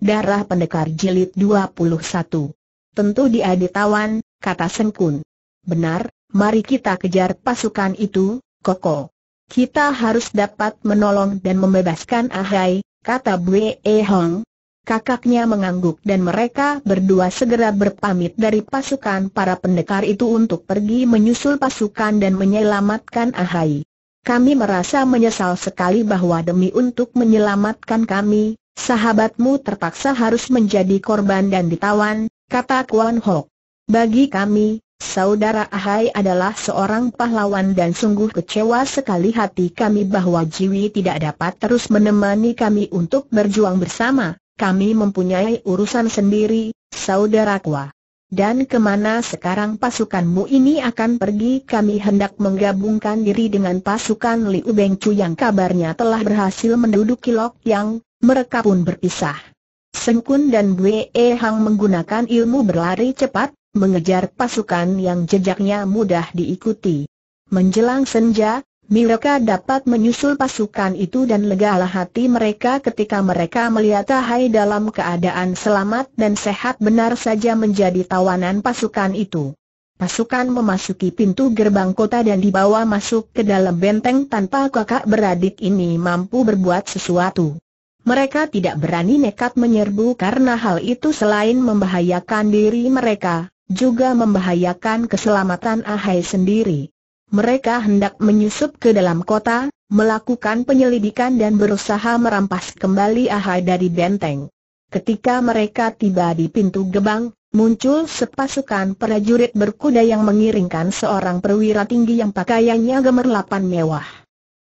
Darah Pendekar Jilid 21. Tentu dia ditawan, kata Seng-kun. Benar, mari kita kejar pasukan itu, Koko. Kita harus dapat menolong dan membebaskan Ahai, kata Bu-eng Hong. Kakaknya mengangguk dan mereka berdua segera berpamit dari pasukan para pendekar itu untuk pergi menyusul pasukan dan menyelamatkan Ahai. Kami merasa menyesal sekali bahwa demi untuk menyelamatkan kami, sahabatmu terpaksa harus menjadi korban dan ditawan, kata Kwan Hok. Bagi kami, saudara Ahai adalah seorang pahlawan dan sungguh kecewa sekali hati kami bahwa Jiwi tidak dapat terus menemani kami untuk berjuang bersama. Kami mempunyai urusan sendiri, saudara Kwa. Dan kemana sekarang pasukanmu ini akan pergi? Kami hendak menggabungkan diri dengan pasukan Liu Bengcu yang kabarnya telah berhasil menduduki Lok-yang. Mereka pun berpisah. Seng-kun dan Bu-eng Hong menggunakan ilmu berlari cepat, mengejar pasukan yang jejaknya mudah diikuti. Menjelang senja, mereka dapat menyusul pasukan itu dan legalah hati mereka ketika mereka melihat Ahai dalam keadaan selamat dan sehat benar saja menjadi tawanan pasukan itu. Pasukan memasuki pintu gerbang kota dan dibawa masuk ke dalam benteng tanpa kakak beradik ini mampu berbuat sesuatu. Mereka tidak berani nekat menyerbu karena hal itu selain membahayakan diri mereka, juga membahayakan keselamatan Ahai sendiri. Mereka hendak menyusup ke dalam kota, melakukan penyelidikan dan berusaha merampas kembali Ahai dari benteng. Ketika mereka tiba di pintu gerbang, muncul sepasukan prajurit berkuda yang mengiringkan seorang perwira tinggi yang pakaiannya gemerlapan mewah.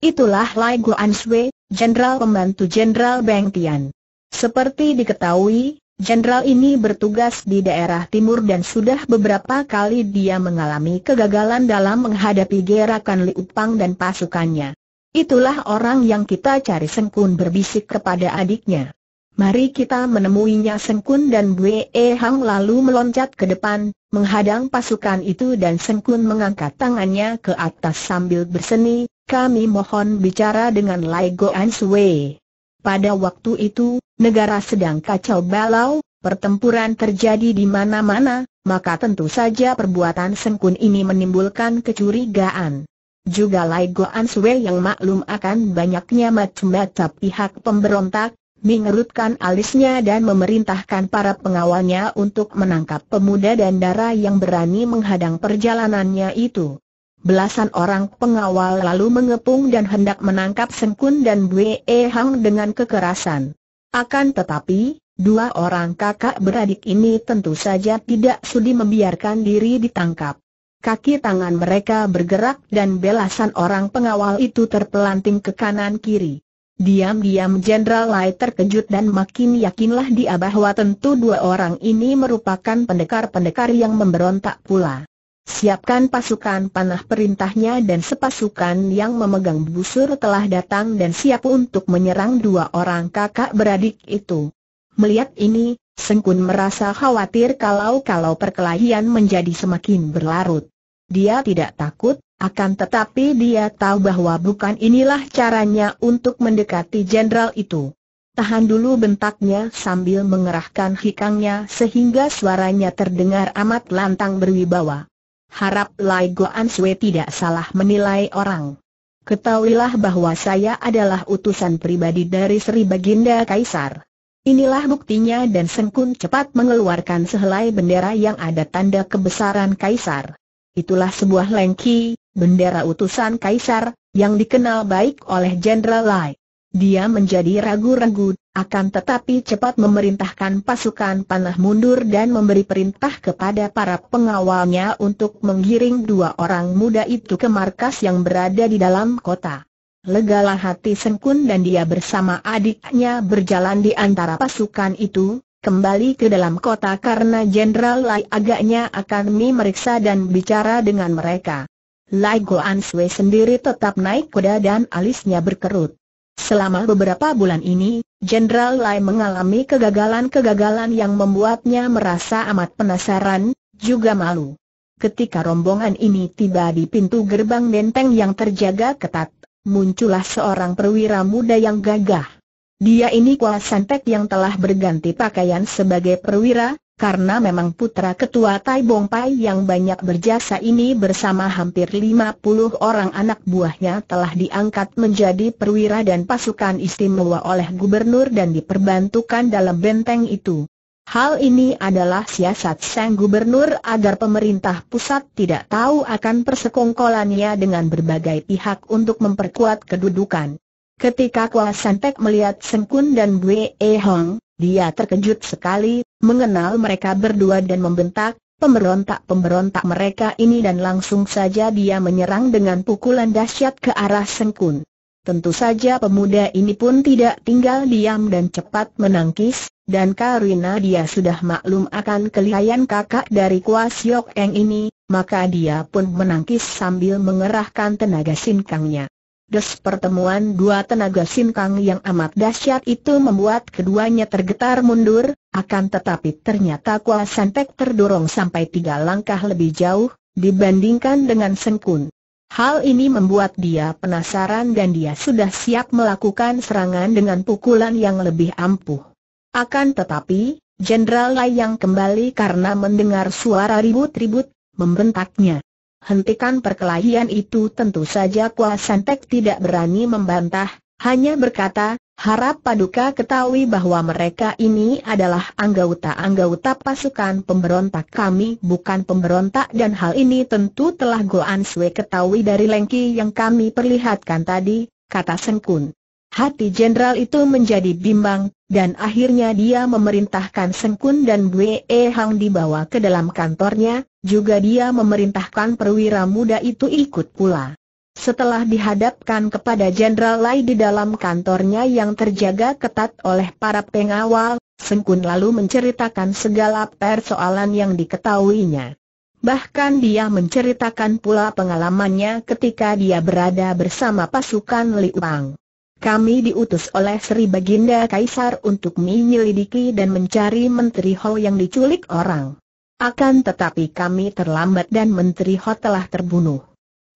Itulah Lai Goan-swe, jenderal pembantu Jenderal Beng-tian. Seperti diketahui, jenderal ini bertugas di daerah timur dan sudah beberapa kali dia mengalami kegagalan dalam menghadapi gerakan Liu Pang dan pasukannya. Itulah orang yang kita cari, Seng-kun berbisik kepada adiknya. Mari kita menemuinya. Seng-kun dan Bu-eng Hong lalu meloncat ke depan, menghadang pasukan itu dan Seng-kun mengangkat tangannya ke atas sambil berseni, kami mohon bicara dengan Lai Goan-swe. Pada waktu itu, negara sedang kacau balau, pertempuran terjadi di mana-mana, maka tentu saja perbuatan Seng-kun ini menimbulkan kecurigaan. Juga Lai Goan-swe yang maklum akan banyaknya macam-macam pihak pemberontak, mengerutkan alisnya dan memerintahkan para pengawalnya untuk menangkap pemuda dan dara yang berani menghadang perjalanannya itu. Belasan orang pengawal lalu mengepung dan hendak menangkap Seng-kun dan Bu-eng Hong dengan kekerasan. Akan tetapi, dua orang kakak beradik ini tentu saja tidak sudi membiarkan diri ditangkap. Kaki tangan mereka bergerak dan belasan orang pengawal itu terpelanting ke kanan-kiri. Diam-diam Jenderal Lai terkejut dan makin yakinlah dia bahwa tentu dua orang ini merupakan pendekar-pendekar yang memberontak pula. Siapkan pasukan panah, perintahnya, dan sepasukan yang memegang busur telah datang dan siap untuk menyerang dua orang kakak beradik itu. Melihat ini, Seng-kun merasa khawatir kalau perkelahian menjadi semakin berlarut. Dia tidak takut, akan tetapi dia tahu bahwa bukan inilah caranya untuk mendekati jenderal itu. Tahan dulu, bentaknya sambil mengerahkan hikangnya sehingga suaranya terdengar amat lantang berwibawa. Harap Lai Goan-swe tidak salah menilai orang. Ketahuilah bahwa saya adalah utusan pribadi dari Sri Baginda Kaisar. Inilah buktinya, dan Seng-kun cepat mengeluarkan sehelai bendera yang ada tanda kebesaran Kaisar. Itulah sebuah lengki, bendera utusan Kaisar, yang dikenal baik oleh Jenderal Lai. Dia menjadi ragu-ragu, akan tetapi cepat memerintahkan pasukan panah mundur dan memberi perintah kepada para pengawalnya untuk menggiring dua orang muda itu ke markas yang berada di dalam kota. Legalah hati Seng-kun dan dia bersama adiknya berjalan di antara pasukan itu, kembali ke dalam kota karena Jenderal Lai agaknya akan memeriksa dan bicara dengan mereka. Lai Goan-swe sendiri tetap naik kuda dan alisnya berkerut. Selama beberapa bulan ini, Jenderal Lai mengalami kegagalan-kegagalan yang membuatnya merasa amat penasaran, juga malu. Ketika rombongan ini tiba di pintu gerbang benteng yang terjaga ketat, muncullah seorang perwira muda yang gagah. Dia ini Kwa San-tek yang telah berganti pakaian sebagai perwira, karena memang putra ketua Tai-bong Pai yang banyak berjasa ini bersama hampir 50 orang anak buahnya telah diangkat menjadi perwira dan pasukan istimewa oleh gubernur dan diperbantukan dalam benteng itu. Hal ini adalah siasat sang gubernur agar pemerintah pusat tidak tahu akan persekongkolannya dengan berbagai pihak untuk memperkuat kedudukan. Ketika Kwa San-tek melihat Seng-kun dan Beng-tian Hong, dia terkejut sekali, mengenal mereka berdua dan membentak, pemberontak-pemberontak mereka ini, dan langsung saja dia menyerang dengan pukulan dahsyat ke arah Seng-kun. Tentu saja pemuda ini pun tidak tinggal diam dan cepat menangkis, dan karena dia sudah maklum akan kelihayan kakak dari Kwa Siok-eng ini, maka dia pun menangkis sambil mengerahkan tenaga sinkangnya. Des, pertemuan dua tenaga sinkang yang amat dahsyat itu membuat keduanya tergetar mundur, akan tetapi ternyata Kwa San-tek terdorong sampai 3 langkah lebih jauh dibandingkan dengan Seng-kun. Hal ini membuat dia penasaran dan dia sudah siap melakukan serangan dengan pukulan yang lebih ampuh. Akan tetapi, Jenderal Lai yang kembali karena mendengar suara ribut-ribut, membentaknya. Hentikan perkelahian itu. Tentu saja Kwa San-tek tidak berani membantah, hanya berkata, harap paduka ketahui bahwa mereka ini adalah anggota-anggota pasukan pemberontak kami, bukan pemberontak, dan hal ini tentu telah Guo Anwei ketahui dari lengki yang kami perlihatkan tadi, kata Seng-kun. Hati jenderal itu menjadi bimbang, dan akhirnya dia memerintahkan Seng-kun dan Beng-tian Hong dibawa ke dalam kantornya. Juga dia memerintahkan perwira muda itu ikut pula. Setelah dihadapkan kepada Jenderal Lai di dalam kantornya yang terjaga ketat oleh para pengawal, Seng-kun lalu menceritakan segala persoalan yang diketahuinya. Bahkan dia menceritakan pula pengalamannya ketika dia berada bersama pasukan Liu Bang. Kami diutus oleh Sri Baginda Kaisar untuk menyelidiki dan mencari Menteri Ho yang diculik orang. Akan tetapi kami terlambat dan Menteri Ho telah terbunuh.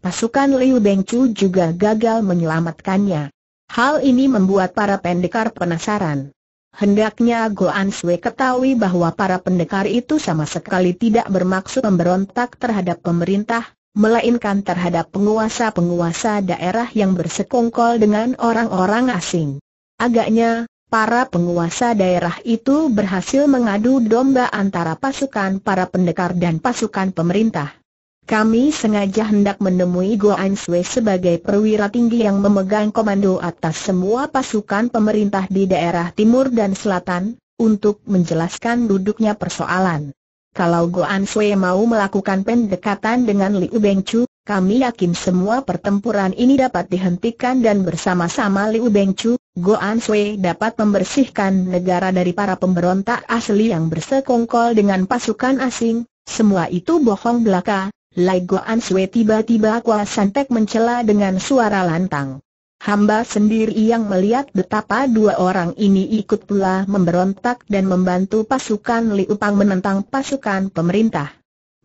Pasukan Liu Bengcu juga gagal menyelamatkannya. Hal ini membuat para pendekar penasaran. Hendaknya Guo Anwei ketahui bahwa para pendekar itu sama sekali tidak bermaksud memberontak terhadap pemerintah, melainkan terhadap penguasa-penguasa daerah yang bersekongkol dengan orang-orang asing. Agaknya, para penguasa daerah itu berhasil mengadu domba antara pasukan para pendekar dan pasukan pemerintah. Kami sengaja hendak menemui Guo Anwei sebagai perwira tinggi yang memegang komando atas semua pasukan pemerintah di daerah timur dan selatan, untuk menjelaskan duduknya persoalan. Kalau Guo Anwei mau melakukan pendekatan dengan Liu Bengcu, kami yakin semua pertempuran ini dapat dihentikan dan bersama-sama Liu Bengcu, Guo Anwei dapat membersihkan negara dari para pemberontak asli yang bersekongkol dengan pasukan asing. Semua itu bohong belaka, Lai Goan-swe. Tiba-tiba Kwa San-tek mencela dengan suara lantang. Hamba sendiri yang melihat betapa dua orang ini ikut pula memberontak dan membantu pasukan Liu Bang menentang pasukan pemerintah.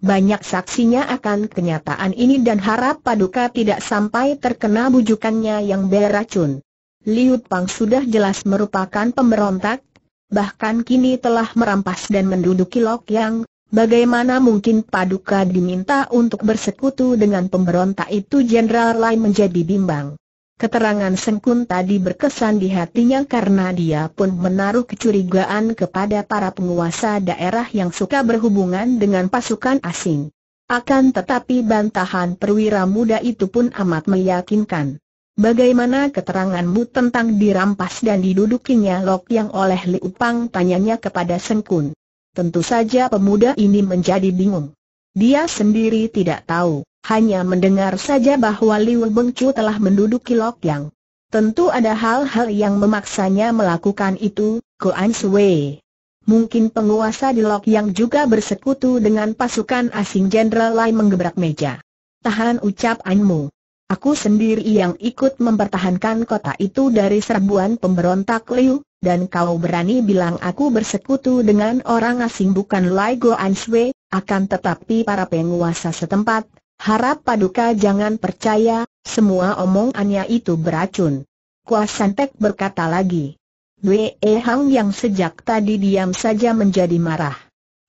Banyak saksinya akan kenyataan ini dan harap paduka tidak sampai terkena bujukannya yang beracun. Liu Bang sudah jelas merupakan pemberontak, bahkan kini telah merampas dan menduduki Lok-yang. Bagaimana mungkin paduka diminta untuk bersekutu dengan pemberontak itu? Jenderal Lai menjadi bimbang. Keterangan Seng-kun tadi berkesan di hatinya karena dia pun menaruh kecurigaan kepada para penguasa daerah yang suka berhubungan dengan pasukan asing. Akan tetapi bantahan perwira muda itu pun amat meyakinkan. Bagaimana keteranganmu tentang dirampas dan didudukinya Lok-yang oleh Liu Bang? Tanyanya kepada Seng-kun. Tentu saja pemuda ini menjadi bingung. Dia sendiri tidak tahu, hanya mendengar saja bahwa Liu Bengcu telah menduduki Lok-yang. Tentu ada hal-hal yang memaksanya melakukan itu, Guo Anwei. Mungkin penguasa di Lok-yang juga bersekutu dengan pasukan asing. Jenderal Lai menggebrak meja. Tahan ucapanmu. Aku sendiri yang ikut mempertahankan kota itu dari serbuan pemberontak Liu. Dan kau berani bilang aku bersekutu dengan orang asing? Bukan Lai Goan-swe, akan tetapi para penguasa setempat. Harap paduka jangan percaya, semua omongannya itu beracun. Kwa San-tek berkata lagi. Wei E Hong yang sejak tadi diam saja menjadi marah.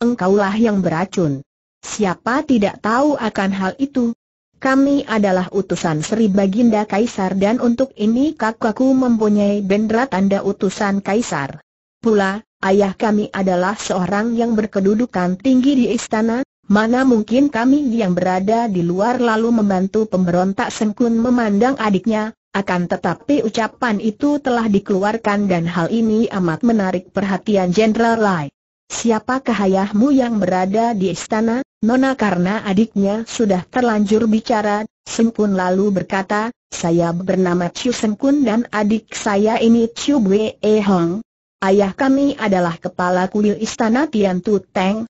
Engkaulah yang beracun. Siapa tidak tahu akan hal itu? Kami adalah utusan Sri Baginda Kaisar dan untuk ini kakakku mempunyai bendera tanda utusan Kaisar. Pula, ayah kami adalah seorang yang berkedudukan tinggi di istana. Mana mungkin kami yang berada di luar lalu membantu pemberontak? Seng-kun memandang adiknya, akan tetapi ucapan itu telah dikeluarkan dan hal ini amat menarik perhatian Jenderal Lai. Siapakah ayahmu yang berada di istana, Nona? Karena adiknya sudah terlanjur bicara, Seng-kun lalu berkata, saya bernama Ciu Seng-kun dan adik saya ini Ciu Wei E Hong. Ayah kami adalah kepala kuil istana Tian-tu Teng.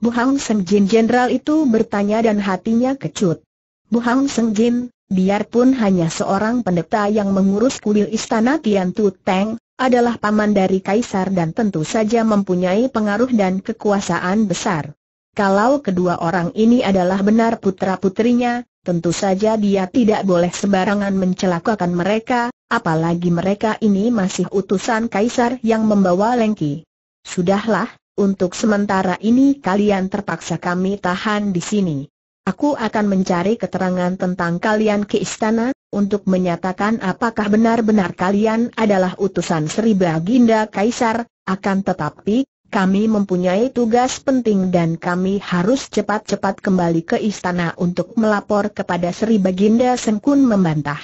Bu Hang Seng Jin, jenderal itu bertanya dan hatinya kecut. Bu Hang Seng Jin, biarpun hanya seorang pendeta yang mengurus kuil istana Tian-tu Teng, adalah paman dari Kaisar dan tentu saja mempunyai pengaruh dan kekuasaan besar. Kalau kedua orang ini adalah benar putra-putrinya, tentu saja dia tidak boleh sembarangan mencelakakan mereka, apalagi mereka ini masih utusan Kaisar yang membawa lengki. Sudahlah. Untuk sementara ini kalian terpaksa kami tahan di sini. Aku akan mencari keterangan tentang kalian ke istana, untuk menyatakan apakah benar-benar kalian adalah utusan Sri Baginda Kaisar. Akan tetapi, kami mempunyai tugas penting dan kami harus cepat-cepat kembali ke istana untuk melapor kepada Sri Baginda. Seng-kun membantah.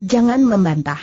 Jangan membantah.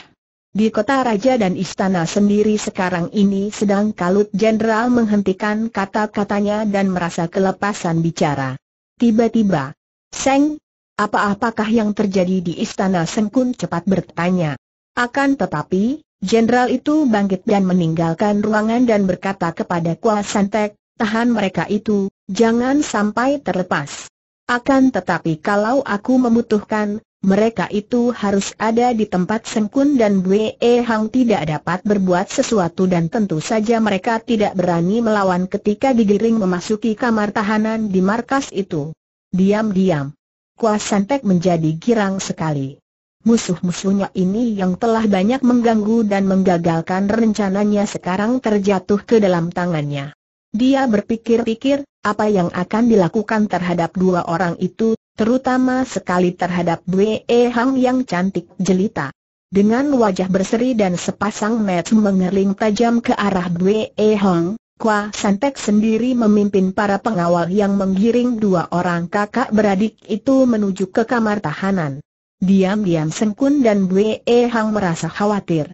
Di kota raja dan istana sendiri sekarang ini sedang kalut. Jenderal menghentikan kata-katanya dan merasa kelepasan bicara. Tiba-tiba, Seng, apa-apakah yang terjadi di istana? Seng-kun cepat bertanya. Akan tetapi, jenderal itu bangkit dan meninggalkan ruangan dan berkata kepada Kwa San-tek, tahan mereka itu, jangan sampai terlepas. Akan tetapi kalau aku membutuhkan, mereka itu harus ada di tempat. Seng-kun dan Wei E Hong tidak dapat berbuat sesuatu dan tentu saja mereka tidak berani melawan ketika digiring memasuki kamar tahanan di markas itu. Diam-diam, Kwa San-tek menjadi girang sekali. Musuh-musuhnya ini yang telah banyak mengganggu dan menggagalkan rencananya sekarang terjatuh ke dalam tangannya. Dia berpikir-pikir, apa yang akan dilakukan terhadap dua orang itu, terutama sekali terhadap Wei E Hong yang cantik jelita. Dengan wajah berseri dan sepasang mata mengerling tajam ke arah Wei E Hong, Kwa San-tek sendiri memimpin para pengawal yang menggiring dua orang kakak beradik itu menuju ke kamar tahanan. Diam-diam Seng-kun dan Wei E Hong merasa khawatir.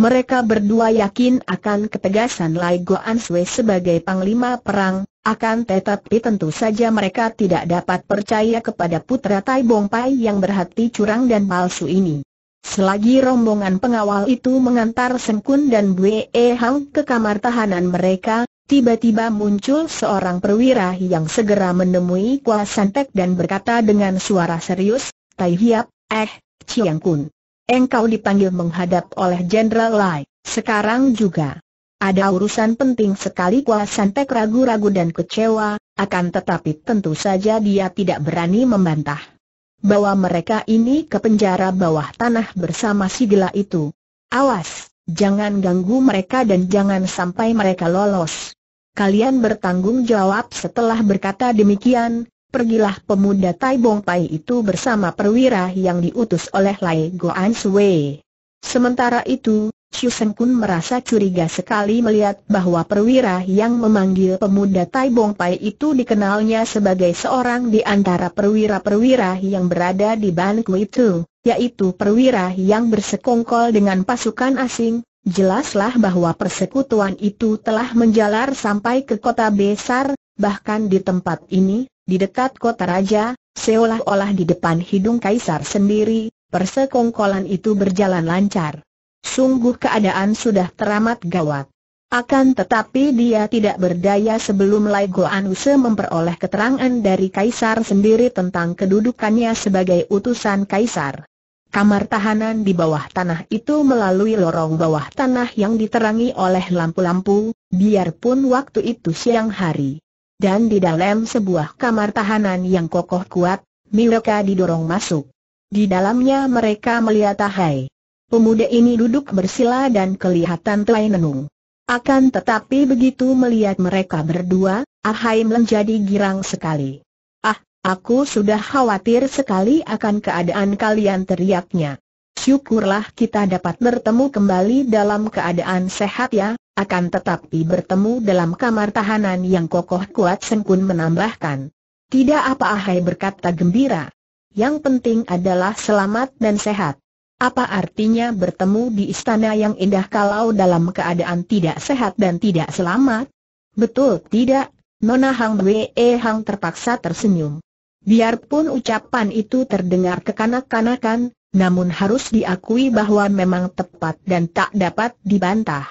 Mereka berdua yakin akan ketegasan Lai Goan-swe sebagai panglima perang. Akan tetapi tentu saja mereka tidak dapat percaya kepada putra Tai-bong Pai yang berhati curang dan palsu ini. Selagi rombongan pengawal itu mengantar Seng-kun dan Wei E Hong ke kamar tahanan mereka, tiba-tiba muncul seorang perwira yang segera menemui Kwa San-tek dan berkata dengan suara serius, Tai Hiap, Chiang-kun. Engkau dipanggil menghadap oleh Jenderal Lai, sekarang juga. Ada urusan penting sekali. Kwa San-tek ragu-ragu dan kecewa, akan tetapi tentu saja dia tidak berani membantah. Bawa mereka ini ke penjara bawah tanah bersama si gila itu. Awas, jangan ganggu mereka dan jangan sampai mereka lolos. Kalian bertanggung jawab. Setelah berkata demikian, pergilah pemuda Tai-bong Pai itu bersama perwira yang diutus oleh Lai Goan-swe. Sementara itu, Seng-kun merasa curiga sekali melihat bahwa perwira yang memanggil pemuda Tai-bong Pai itu dikenalnya sebagai seorang di antara perwira-perwira yang berada di Ban-kauwe itu, yaitu perwira yang bersekongkol dengan pasukan asing. Jelaslah bahwa persekutuan itu telah menjalar sampai ke kota besar, bahkan di tempat ini, di dekat kota raja, seolah-olah di depan hidung Kaisar sendiri, persekongkolan itu berjalan lancar. Sungguh keadaan sudah teramat gawat. Akan tetapi dia tidak berdaya sebelum Lai Goan-swe memperoleh keterangan dari Kaisar sendiri tentang kedudukannya sebagai utusan Kaisar. Kamar tahanan di bawah tanah itu melalui lorong bawah tanah yang diterangi oleh lampu-lampu, biarpun waktu itu siang hari. Dan di dalam sebuah kamar tahanan yang kokoh kuat, mereka didorong masuk. Di dalamnya mereka melihat Ahai. Pemuda ini duduk bersila dan kelihatan telah menenung. Akan tetapi begitu melihat mereka berdua, Ahai menjadi girang sekali. "Ah, aku sudah khawatir sekali akan keadaan kalian," teriaknya. "Syukurlah kita dapat bertemu kembali dalam keadaan sehat ya, akan tetapi bertemu dalam kamar tahanan yang kokoh kuat," Seng-kun menambahkan. "Tidak apa," Ahai berkata gembira. "Yang penting adalah selamat dan sehat. Apa artinya bertemu di istana yang indah kalau dalam keadaan tidak sehat dan tidak selamat?" "Betul tidak?" Nona Hang Wei Hang terpaksa tersenyum. Biarpun ucapan itu terdengar kekanak-kanakan, namun harus diakui bahwa memang tepat dan tak dapat dibantah.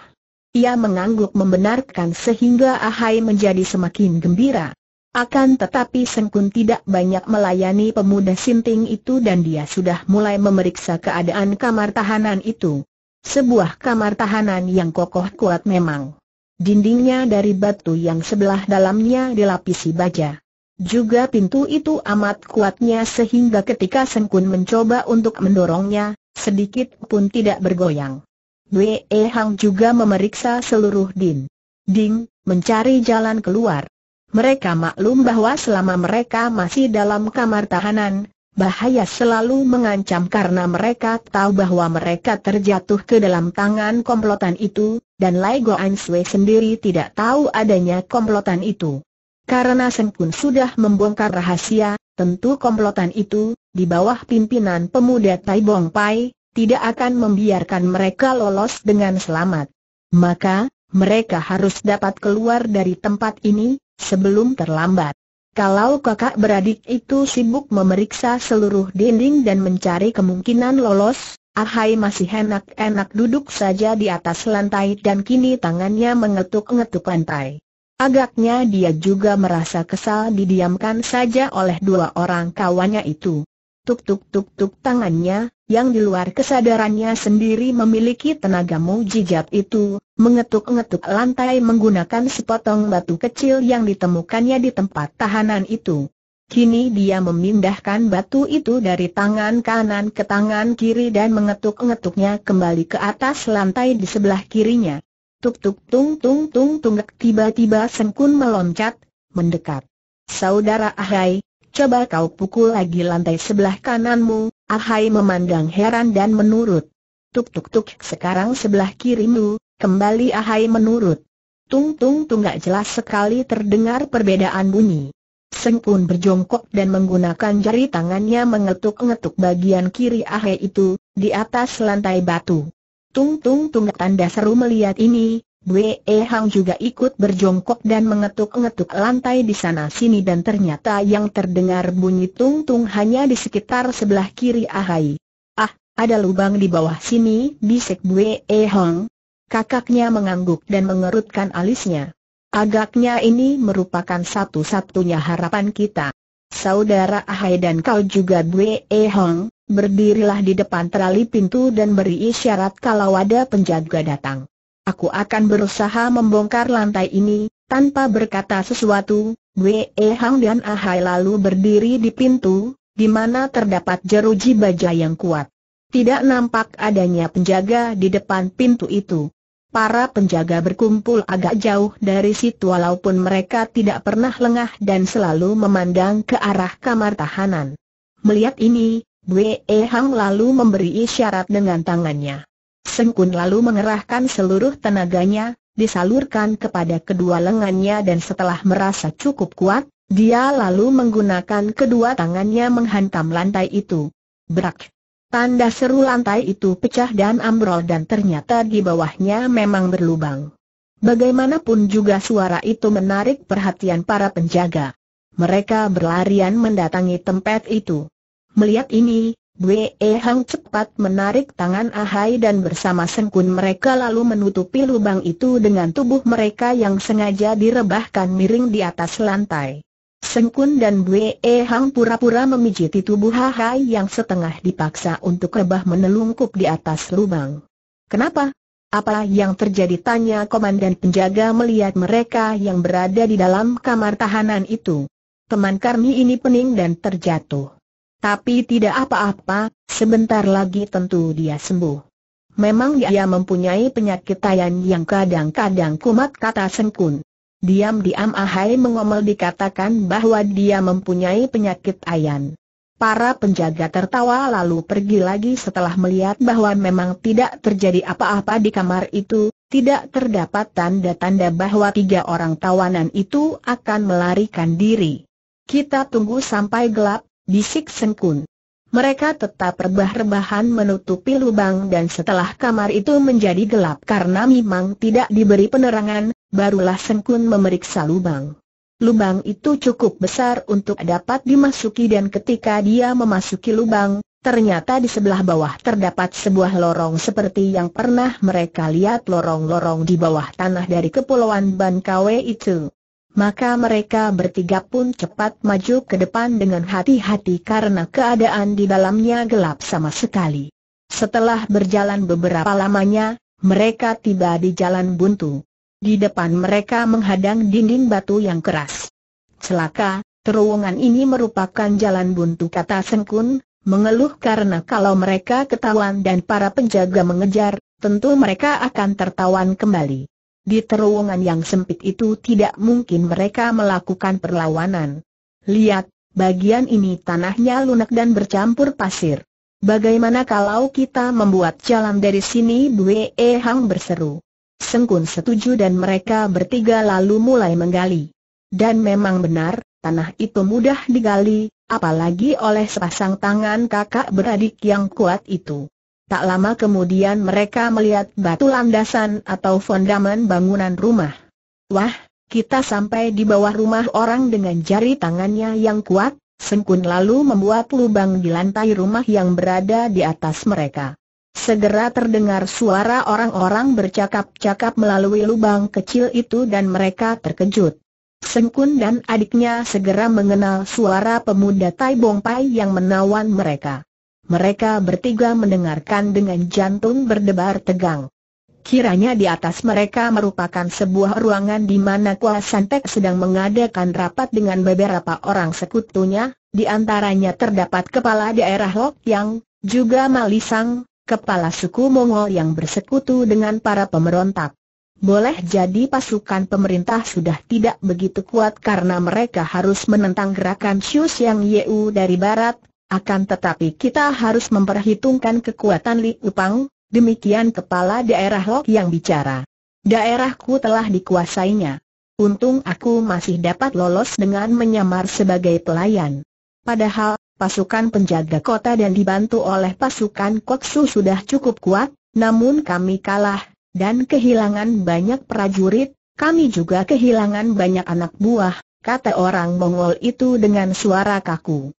Ia mengangguk membenarkan sehingga Ahai menjadi semakin gembira. Akan tetapi Seng-kun tidak banyak melayani pemuda sinting itu dan dia sudah mulai memeriksa keadaan kamar tahanan itu. Sebuah kamar tahanan yang kokoh kuat memang. Dindingnya dari batu yang sebelah dalamnya dilapisi baja. Juga pintu itu amat kuatnya sehingga ketika Seng-kun mencoba untuk mendorongnya, sedikit pun tidak bergoyang. Beng Hong juga memeriksa seluruh dinding, mencari jalan keluar. Mereka maklum bahwa selama mereka masih dalam kamar tahanan, bahaya selalu mengancam karena mereka tahu bahwa mereka terjatuh ke dalam tangan komplotan itu, dan Lai Goan-swe sendiri tidak tahu adanya komplotan itu. Karena Seng-kun sudah membongkar rahasia, tentu komplotan itu, di bawah pimpinan pemuda Tai-bong Pai, tidak akan membiarkan mereka lolos dengan selamat. Maka, mereka harus dapat keluar dari tempat ini sebelum terlambat. Kalau kakak beradik itu sibuk memeriksa seluruh dinding dan mencari kemungkinan lolos, Ahai masih enak-enak duduk saja di atas lantai dan kini tangannya mengetuk-ngetuk lantai. Agaknya dia juga merasa kesal didiamkan saja oleh dua orang kawannya itu. Tuk-tuk-tuk-tuk tangannya, yang di luar kesadarannya sendiri memiliki tenaga mujijat itu, mengetuk-ngetuk lantai menggunakan sepotong batu kecil yang ditemukannya di tempat tahanan itu. Kini dia memindahkan batu itu dari tangan kanan ke tangan kiri dan mengetuk-ngetuknya kembali ke atas lantai di sebelah kirinya. Tuk-tuk-tung-tung-tung-tung. Tiba-tiba Seng-kun meloncat, mendekat. "Saudara Ahai, coba kau pukul lagi lantai sebelah kananmu." Ahai memandang heran dan menurut. "Tuk-tuk-tuk, sekarang sebelah kirimu." Kembali Ahai menurut. Tung-tung-tung. Gak jelas sekali terdengar perbedaan bunyi. Seng-kun berjongkok dan menggunakan jari tangannya mengetuk-ngetuk bagian kiri Ahai itu, di atas lantai batu. Tung-tung-tung. Tanda seru melihat ini, Beng Hong juga ikut berjongkok dan mengetuk-ngetuk lantai di sana-sini dan ternyata yang terdengar bunyi tung-tung hanya di sekitar sebelah kiri Ahai. "Ah, ada lubang di bawah sini," bisik Beng Hong. Kakaknya mengangguk dan mengerutkan alisnya. "Agaknya ini merupakan satu-satunya harapan kita. Saudara Ahai dan kau juga Beng Hong, berdirilah di depan terali pintu dan beri isyarat kalau ada penjaga datang. Aku akan berusaha membongkar lantai ini." Tanpa berkata sesuatu, Beng Hong dan Ahai lalu berdiri di pintu, di mana terdapat jeruji baja yang kuat. Tidak nampak adanya penjaga di depan pintu itu. Para penjaga berkumpul agak jauh dari situ walaupun mereka tidak pernah lengah dan selalu memandang ke arah kamar tahanan. Melihat ini, Beng Hong lalu memberi isyarat dengan tangannya. Seng-kun lalu mengerahkan seluruh tenaganya, disalurkan kepada kedua lengannya dan setelah merasa cukup kuat, dia lalu menggunakan kedua tangannya menghantam lantai itu. Brak! Tanda seru lantai itu pecah dan ambrol dan ternyata di bawahnya memang berlubang. Bagaimanapun juga suara itu menarik perhatian para penjaga. Mereka berlarian mendatangi tempat itu. Melihat ini, Beng Hong cepat menarik tangan Ahai dan bersama Seng-kun mereka lalu menutupi lubang itu dengan tubuh mereka yang sengaja direbahkan miring di atas lantai. Seng-kun dan Beng Hong pura-pura memijiti tubuh Ahai yang setengah dipaksa untuk rebah menelungkup di atas lubang. "Kenapa? Apa yang terjadi?" tanya komandan penjaga melihat mereka yang berada di dalam kamar tahanan itu. "Teman kami ini pening dan terjatuh. Tapi tidak apa-apa, sebentar lagi tentu dia sembuh." Memang dia mempunyai penyakit tayan yang kadang-kadang kumat, kata Seng-kun. Diam-diam Ahai mengomel dikatakan bahwa dia mempunyai penyakit tayan. Para penjaga tertawa lalu pergi lagi setelah melihat bahwa memang tidak terjadi apa-apa di kamar itu, tidak terdapat tanda-tanda bahwa tiga orang tawanan itu akan melarikan diri. Kita tunggu sampai gelap, bisik Seng-kun. Mereka tetap rebah-rebahan menutupi lubang dan setelah kamar itu menjadi gelap karena memang tidak diberi penerangan, barulah Seng-kun memeriksa lubang. Lubang itu cukup besar untuk dapat dimasuki dan ketika dia memasuki lubang, ternyata di sebelah bawah terdapat sebuah lorong seperti yang pernah mereka lihat lorong-lorong di bawah tanah dari kepulauan Ban-kauwe itu. Maka mereka bertiga pun cepat maju ke depan dengan hati-hati karena keadaan di dalamnya gelap sama sekali. Setelah berjalan beberapa lamanya, mereka tiba di jalan buntu. Di depan mereka menghadang dinding batu yang keras. Celaka, terowongan ini merupakan jalan buntu, kata Seng-kun, mengeluh karena kalau mereka ketahuan dan para penjaga mengejar, tentu mereka akan tertawan kembali. Di terowongan yang sempit itu tidak mungkin mereka melakukan perlawanan. Lihat, bagian ini tanahnya lunak dan bercampur pasir. Bagaimana kalau kita membuat jalan dari sini? Bu-eng Hong berseru. Seng-kun setuju dan mereka bertiga lalu mulai menggali. Dan memang benar, tanah itu mudah digali, apalagi oleh sepasang tangan kakak beradik yang kuat itu. Tak lama kemudian mereka melihat batu landasan atau fondamen bangunan rumah. Wah, kita sampai di bawah rumah orang dengan jari tangannya yang kuat. Seng-kun lalu membuat lubang di lantai rumah yang berada di atas mereka. Segera terdengar suara orang-orang bercakap-cakap melalui lubang kecil itu dan mereka terkejut. Seng-kun dan adiknya segera mengenal suara pemuda Tai-bong Pai yang menawan mereka. Mereka bertiga mendengarkan dengan jantung berdebar tegang. Kiranya di atas mereka merupakan sebuah ruangan di mana Kwa San-tek sedang mengadakan rapat dengan beberapa orang sekutunya, di antaranya terdapat kepala daerah Lok-yang, juga Mali-seng, kepala suku Mongol yang bersekutu dengan para pemberontak. Boleh jadi pasukan pemerintah sudah tidak begitu kuat karena mereka harus menentang gerakan Cius-yang Yeu dari barat, akan tetapi kita harus memperhitungkan kekuatan Liu Bengcu, demikian kepala daerah Lok yang bicara. Daerahku telah dikuasainya. Untung aku masih dapat lolos dengan menyamar sebagai pelayan. Padahal pasukan penjaga kota dan dibantu oleh pasukan Koksu sudah cukup kuat, namun kami kalah, dan kehilangan banyak prajurit, kami juga kehilangan banyak anak buah, kata orang Mongol itu dengan suara kaku.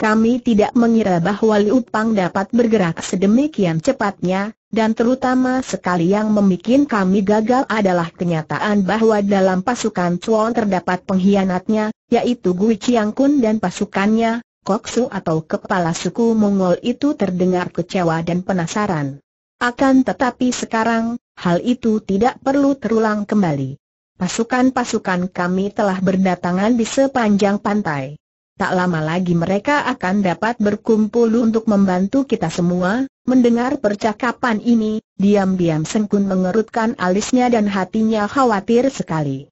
Kami tidak mengira bahwa Liu Bengcu dapat bergerak sedemikian cepatnya, dan terutama sekali yang membuat kami gagal adalah kenyataan bahwa dalam pasukan Chuan terdapat pengkhianatnya, yaitu Gui Kun dan pasukannya. Koksu atau kepala suku Mongol itu terdengar kecewa dan penasaran. Akan tetapi sekarang, hal itu tidak perlu terulang kembali. Pasukan-pasukan kami telah berdatangan di sepanjang pantai. Tak lama lagi mereka akan dapat berkumpul untuk membantu kita semua. Mendengar percakapan ini, diam-diam Seng-kun mengerutkan alisnya dan hatinya khawatir sekali.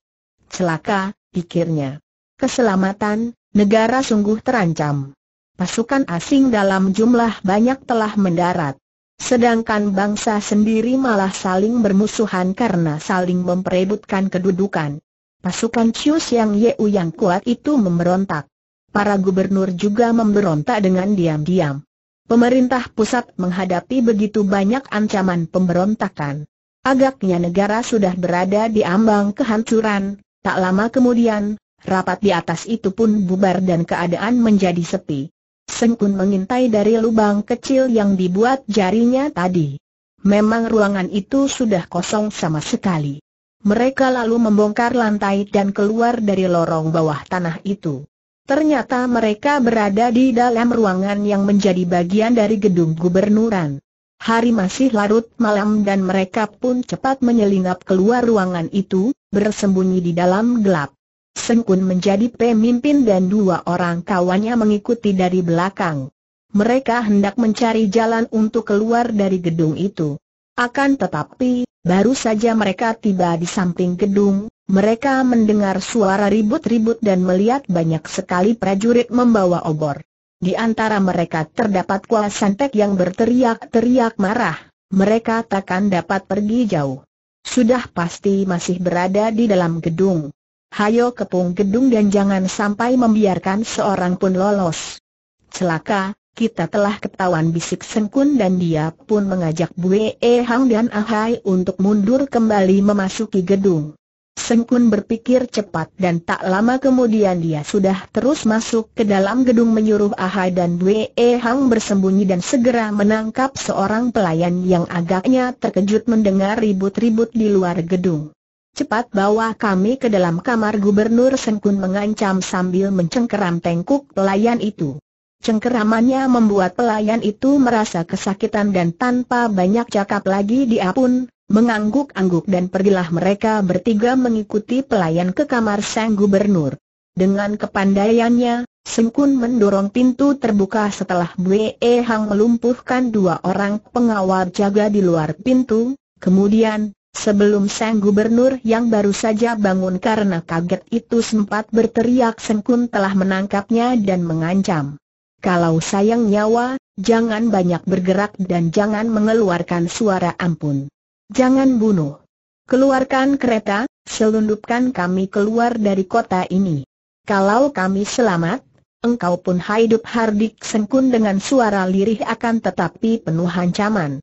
Celaka, pikirnya. Keselamatan negara sungguh terancam. Pasukan asing dalam jumlah banyak telah mendarat. Sedangkan bangsa sendiri malah saling bermusuhan karena saling memperebutkan kedudukan. Pasukan Cius-yang Yeu yang kuat itu memberontak. Para gubernur juga memberontak dengan diam-diam. Pemerintah pusat menghadapi begitu banyak ancaman pemberontakan. Agaknya negara sudah berada di ambang kehancuran. Tak lama kemudian, rapat di atas itu pun bubar dan keadaan menjadi sepi. Seng-kun mengintai dari lubang kecil yang dibuat jarinya tadi. Memang ruangan itu sudah kosong sama sekali. Mereka lalu membongkar lantai dan keluar dari lorong bawah tanah itu. Ternyata mereka berada di dalam ruangan yang menjadi bagian dari gedung gubernuran. Hari masih larut malam dan mereka pun cepat menyelinap keluar ruangan itu, bersembunyi di dalam gelap. Seng-kun menjadi pemimpin dan dua orang kawannya mengikuti dari belakang. Mereka hendak mencari jalan untuk keluar dari gedung itu. Akan tetapi, baru saja mereka tiba di samping gedung, mereka mendengar suara ribut-ribut dan melihat banyak sekali prajurit membawa obor. Di antara mereka terdapat Kwa San-tek yang berteriak-teriak marah. Mereka takkan dapat pergi jauh. Sudah pasti masih berada di dalam gedung. Hayo kepung gedung dan jangan sampai membiarkan seorang pun lolos. Celaka, kita telah ketahuan, bisik Seng-kun, dan dia pun mengajak Bu-eng Hong dan Ahai untuk mundur kembali memasuki gedung. Seng-kun berpikir cepat dan tak lama kemudian dia sudah terus masuk ke dalam gedung, menyuruh Ahai dan Bu-eng Hong bersembunyi dan segera menangkap seorang pelayan yang agaknya terkejut mendengar ribut-ribut di luar gedung. "Cepat bawa kami ke dalam kamar gubernur," Seng-kun mengancam sambil mencengkeram tengkuk pelayan itu. Cengkeramannya membuat pelayan itu merasa kesakitan dan tanpa banyak cakap lagi dia pun mengangguk-angguk dan pergilah mereka bertiga mengikuti pelayan ke kamar sang gubernur. Dengan kepandaiannya, Seng-kun mendorong pintu terbuka setelah Bu-eng Hong melumpuhkan dua orang pengawal jaga di luar pintu, kemudian sebelum sang gubernur yang baru saja bangun karena kaget itu sempat berteriak, Seng-kun telah menangkapnya dan mengancam, "Kalau sayang nyawa, jangan banyak bergerak dan jangan mengeluarkan suara ampun. Jangan bunuh. Keluarkan kereta, selundupkan kami keluar dari kota ini. Kalau kami selamat, engkau pun hidup hardik," Seng-kun dengan suara lirih akan tetapi penuh ancaman.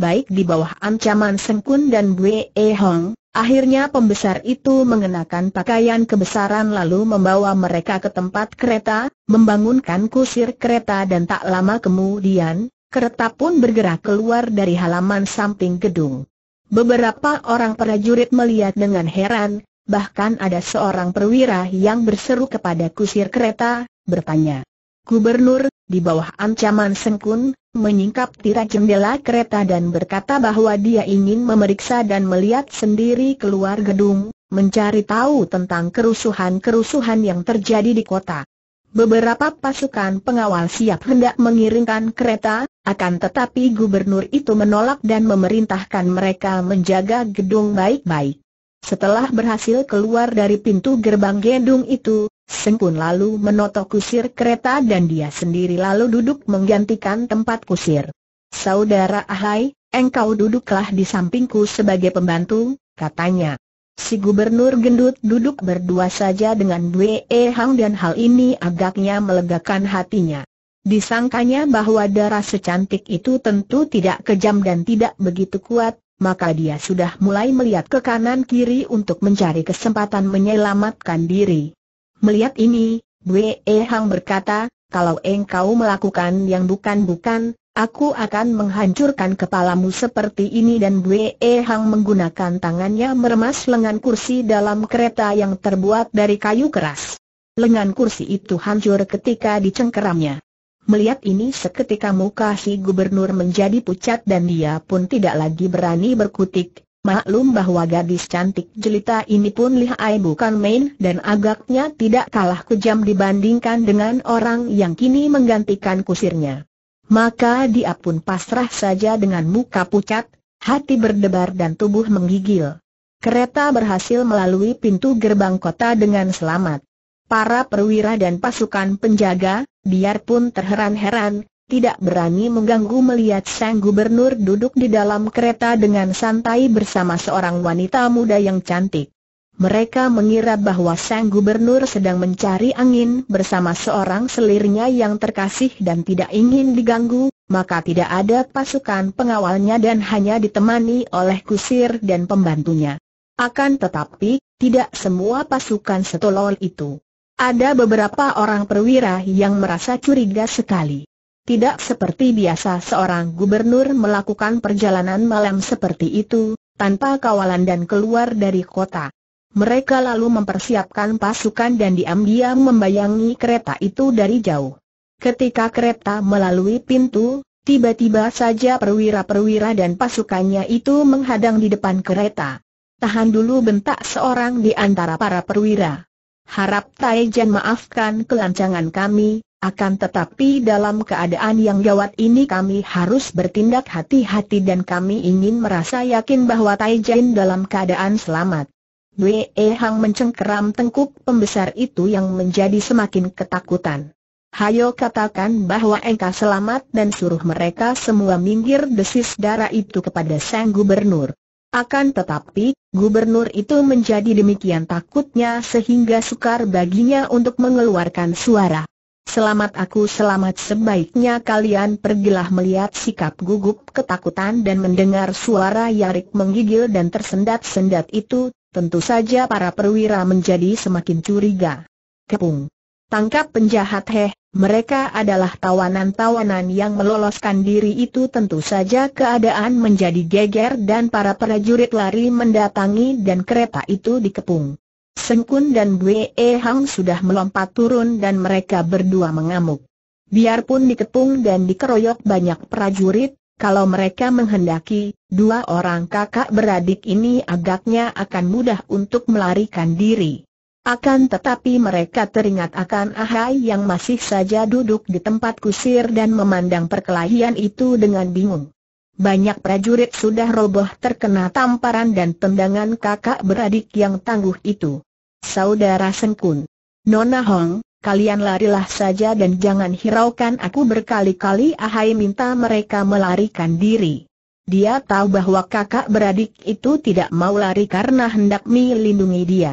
Baik, di bawah ancaman Seng-kun dan Bu-eng Hong, akhirnya pembesar itu mengenakan pakaian kebesaran lalu membawa mereka ke tempat kereta, membangunkan kusir kereta dan tak lama kemudian, kereta pun bergerak keluar dari halaman samping gedung. Beberapa orang prajurit melihat dengan heran, bahkan ada seorang perwira yang berseru kepada kusir kereta, bertanya, "Gubernur," di bawah ancaman Seng-kun, menyingkap tirai jendela kereta dan berkata bahwa dia ingin memeriksa dan melihat sendiri keluar gedung, mencari tahu tentang kerusuhan-kerusuhan yang terjadi di kota. Beberapa pasukan pengawal siap hendak mengiringkan kereta, akan tetapi gubernur itu menolak dan memerintahkan mereka menjaga gedung baik-baik. Setelah berhasil keluar dari pintu gerbang gedung itu, Seng-kun lalu menotok kusir kereta dan dia sendiri lalu duduk menggantikan tempat kusir. "Saudara Ahai, engkau duduklah di sampingku sebagai pembantu," katanya. Si gubernur gendut duduk berdua saja dengan Bu-eng Hong dan hal ini agaknya melegakan hatinya. Disangkanya bahwa darah secantik itu tentu tidak kejam dan tidak begitu kuat, maka dia sudah mulai melihat ke kanan kiri untuk mencari kesempatan menyelamatkan diri. Melihat ini, Bu-eng Hong berkata, "Kalau engkau melakukan yang bukan-bukan, aku akan menghancurkan kepalamu seperti ini." Dan Bu-eng Hong menggunakan tangannya meremas lengan kursi dalam kereta yang terbuat dari kayu keras. Lengan kursi itu hancur ketika dicengkeramnya. Melihat ini seketika muka si gubernur menjadi pucat dan dia pun tidak lagi berani berkutik. Maklum bahwa gadis cantik jelita ini pun lihai bukan main dan agaknya tidak kalah kejam dibandingkan dengan orang yang kini menggantikan kusirnya. Maka dia pun pasrah saja dengan muka pucat, hati berdebar dan tubuh menggigil. Kereta berhasil melalui pintu gerbang kota dengan selamat. Para perwira dan pasukan penjaga, biarpun terheran-heran, tidak berani mengganggu melihat sang gubernur duduk di dalam kereta dengan santai bersama seorang wanita muda yang cantik. Mereka mengira bahwa sang gubernur sedang mencari angin bersama seorang selirnya yang terkasih dan tidak ingin diganggu, maka tidak ada pasukan pengawalnya dan hanya ditemani oleh kusir dan pembantunya. Akan tetapi, tidak semua pasukan setolol itu. Ada beberapa orang perwira yang merasa curiga sekali. Tidak seperti biasa seorang gubernur melakukan perjalanan malam seperti itu, tanpa kawalan dan keluar dari kota. Mereka lalu mempersiapkan pasukan dan diam-diam membayangi kereta itu dari jauh. Ketika kereta melalui pintu, tiba-tiba saja perwira-perwira dan pasukannya itu menghadang di depan kereta. "Tahan dulu," bentak seorang di antara para perwira. "Harap Taijen maafkan kelancangan kami, Akan tetapi dalam keadaan yang gawat ini kami harus bertindak hati-hati dan kami ingin merasa yakin bahwa Tai Jin dalam keadaan selamat." Wei Hang mencengkeram tengkuk pembesar itu yang menjadi semakin ketakutan. "Hayo katakan bahwa engkau selamat dan suruh mereka semua minggir," desis darah itu kepada sang gubernur. Akan tetapi, gubernur itu menjadi demikian takutnya sehingga sukar baginya untuk mengeluarkan suara. "Selamat aku selamat, sebaiknya kalian pergilah." Melihat sikap gugup, ketakutan dan mendengar suara yarik menggigil dan tersendat-sendat itu, tentu saja para perwira menjadi semakin curiga. "Kepung! Tangkap penjahat!" "Heh, mereka adalah tawanan-tawanan yang meloloskan diri." Itu tentu saja keadaan menjadi geger dan para prajurit lari mendatangi dan kereta itu dikepung. Seng-kun dan Bue Hang sudah melompat turun dan mereka berdua mengamuk. Biarpun dikepung dan dikeroyok banyak prajurit, kalau mereka menghendaki, dua orang kakak beradik ini agaknya akan mudah untuk melarikan diri. Akan tetapi mereka teringat akan Ahai yang masih saja duduk di tempat kusir dan memandang perkelahian itu dengan bingung. Banyak prajurit sudah roboh terkena tamparan dan tendangan kakak beradik yang tangguh itu. "Saudara Seng-kun, Nona Hong, kalian larilah saja dan jangan hiraukan aku." Berkali-kali Ahai minta mereka melarikan diri. Dia tahu bahwa kakak beradik itu tidak mau lari karena hendak melindungi dia.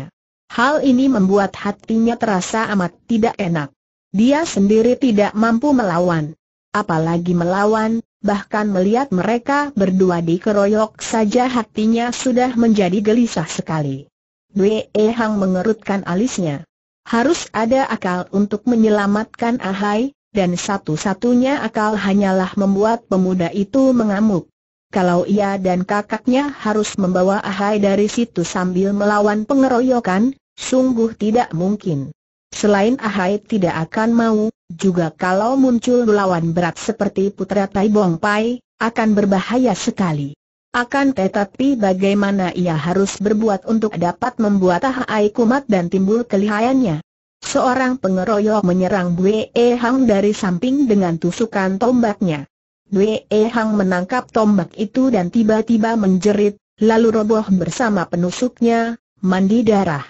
Hal ini membuat hatinya terasa amat tidak enak. Dia sendiri tidak mampu melawan. Apalagi melawan, bahkan melihat mereka berdua dikeroyok saja hatinya sudah menjadi gelisah sekali. Bue Hang mengerutkan alisnya. Harus ada akal untuk menyelamatkan Ahai, dan satu-satunya akal hanyalah membuat pemuda itu mengamuk. Kalau ia dan kakaknya harus membawa Ahai dari situ sambil melawan pengeroyokan, sungguh tidak mungkin. Selain Ahai tidak akan mau, juga kalau muncul lawan berat seperti putra Tai-bong Pai, akan berbahaya sekali. Akan tetapi bagaimana ia harus berbuat untuk dapat membuat Ahai kumat dan timbul kelihayannya? Seorang pengeroyok menyerang Bue Hang dari samping dengan tusukan tombaknya. Bue Hang menangkap tombak itu dan tiba-tiba menjerit, lalu roboh bersama penusuknya, mandi darah.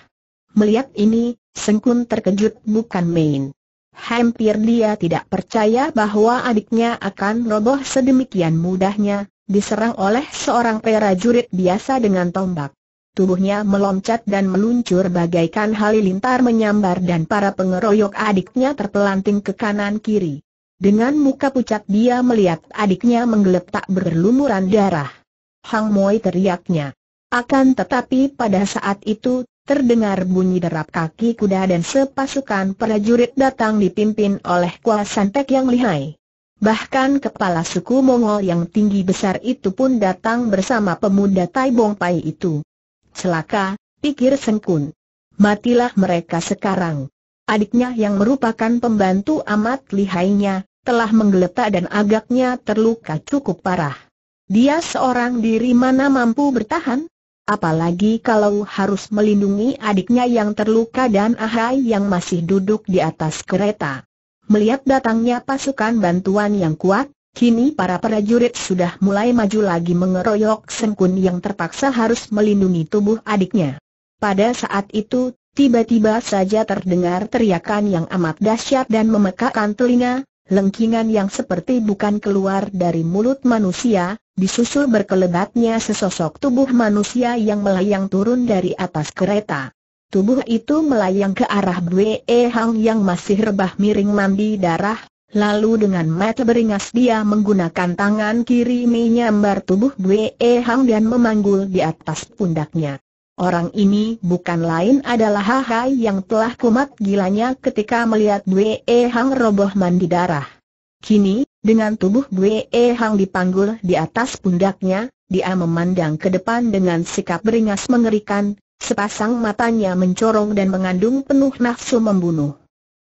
Melihat ini, Seng-kun terkejut bukan main. Hampir dia tidak percaya bahwa adiknya akan roboh sedemikian mudahnya, diserang oleh seorang prajurit biasa dengan tombak. Tubuhnya meloncat dan meluncur bagaikan halilintar menyambar dan para pengeroyok adiknya terpelanting ke kanan-kiri. Dengan muka pucat dia melihat adiknya menggeletak berlumuran darah. "Hang Moi!" teriaknya. Akan tetapi pada saat itu, terdengar bunyi derap kaki kuda dan sepasukan prajurit datang dipimpin oleh Kwa San-tek yang lihai. Bahkan kepala suku Mongol yang tinggi besar itu pun datang bersama pemuda Tai-bong Pai itu. "Celaka," pikir Seng-kun. "Matilah mereka sekarang." Adiknya yang merupakan pembantu amat lihainya, telah menggeletak dan agaknya terluka cukup parah. Dia seorang diri mana mampu bertahan? Apalagi kalau harus melindungi adiknya yang terluka dan Ahai yang masih duduk di atas kereta. Melihat datangnya pasukan bantuan yang kuat, kini para prajurit sudah mulai maju lagi mengeroyok Seng-kun yang terpaksa harus melindungi tubuh adiknya. Pada saat itu, tiba-tiba saja terdengar teriakan yang amat dahsyat dan memekakkan telinga, lengkingan yang seperti bukan keluar dari mulut manusia, disusul berkelebatnya sesosok tubuh manusia yang melayang turun dari atas kereta. Tubuh itu melayang ke arah Bue Hang yang masih rebah miring mandi darah, lalu dengan mata beringas dia menggunakan tangan kiri menyambar tubuh Bue Hang dan memanggul di atas pundaknya. Orang ini bukan lain adalah Ahai yang telah kumat gilanya ketika melihat Bue Hang roboh mandi darah. Kini, dengan tubuh Bue Hang dipanggul di atas pundaknya, dia memandang ke depan dengan sikap beringas mengerikan, sepasang matanya mencorong dan mengandung penuh nafsu membunuh.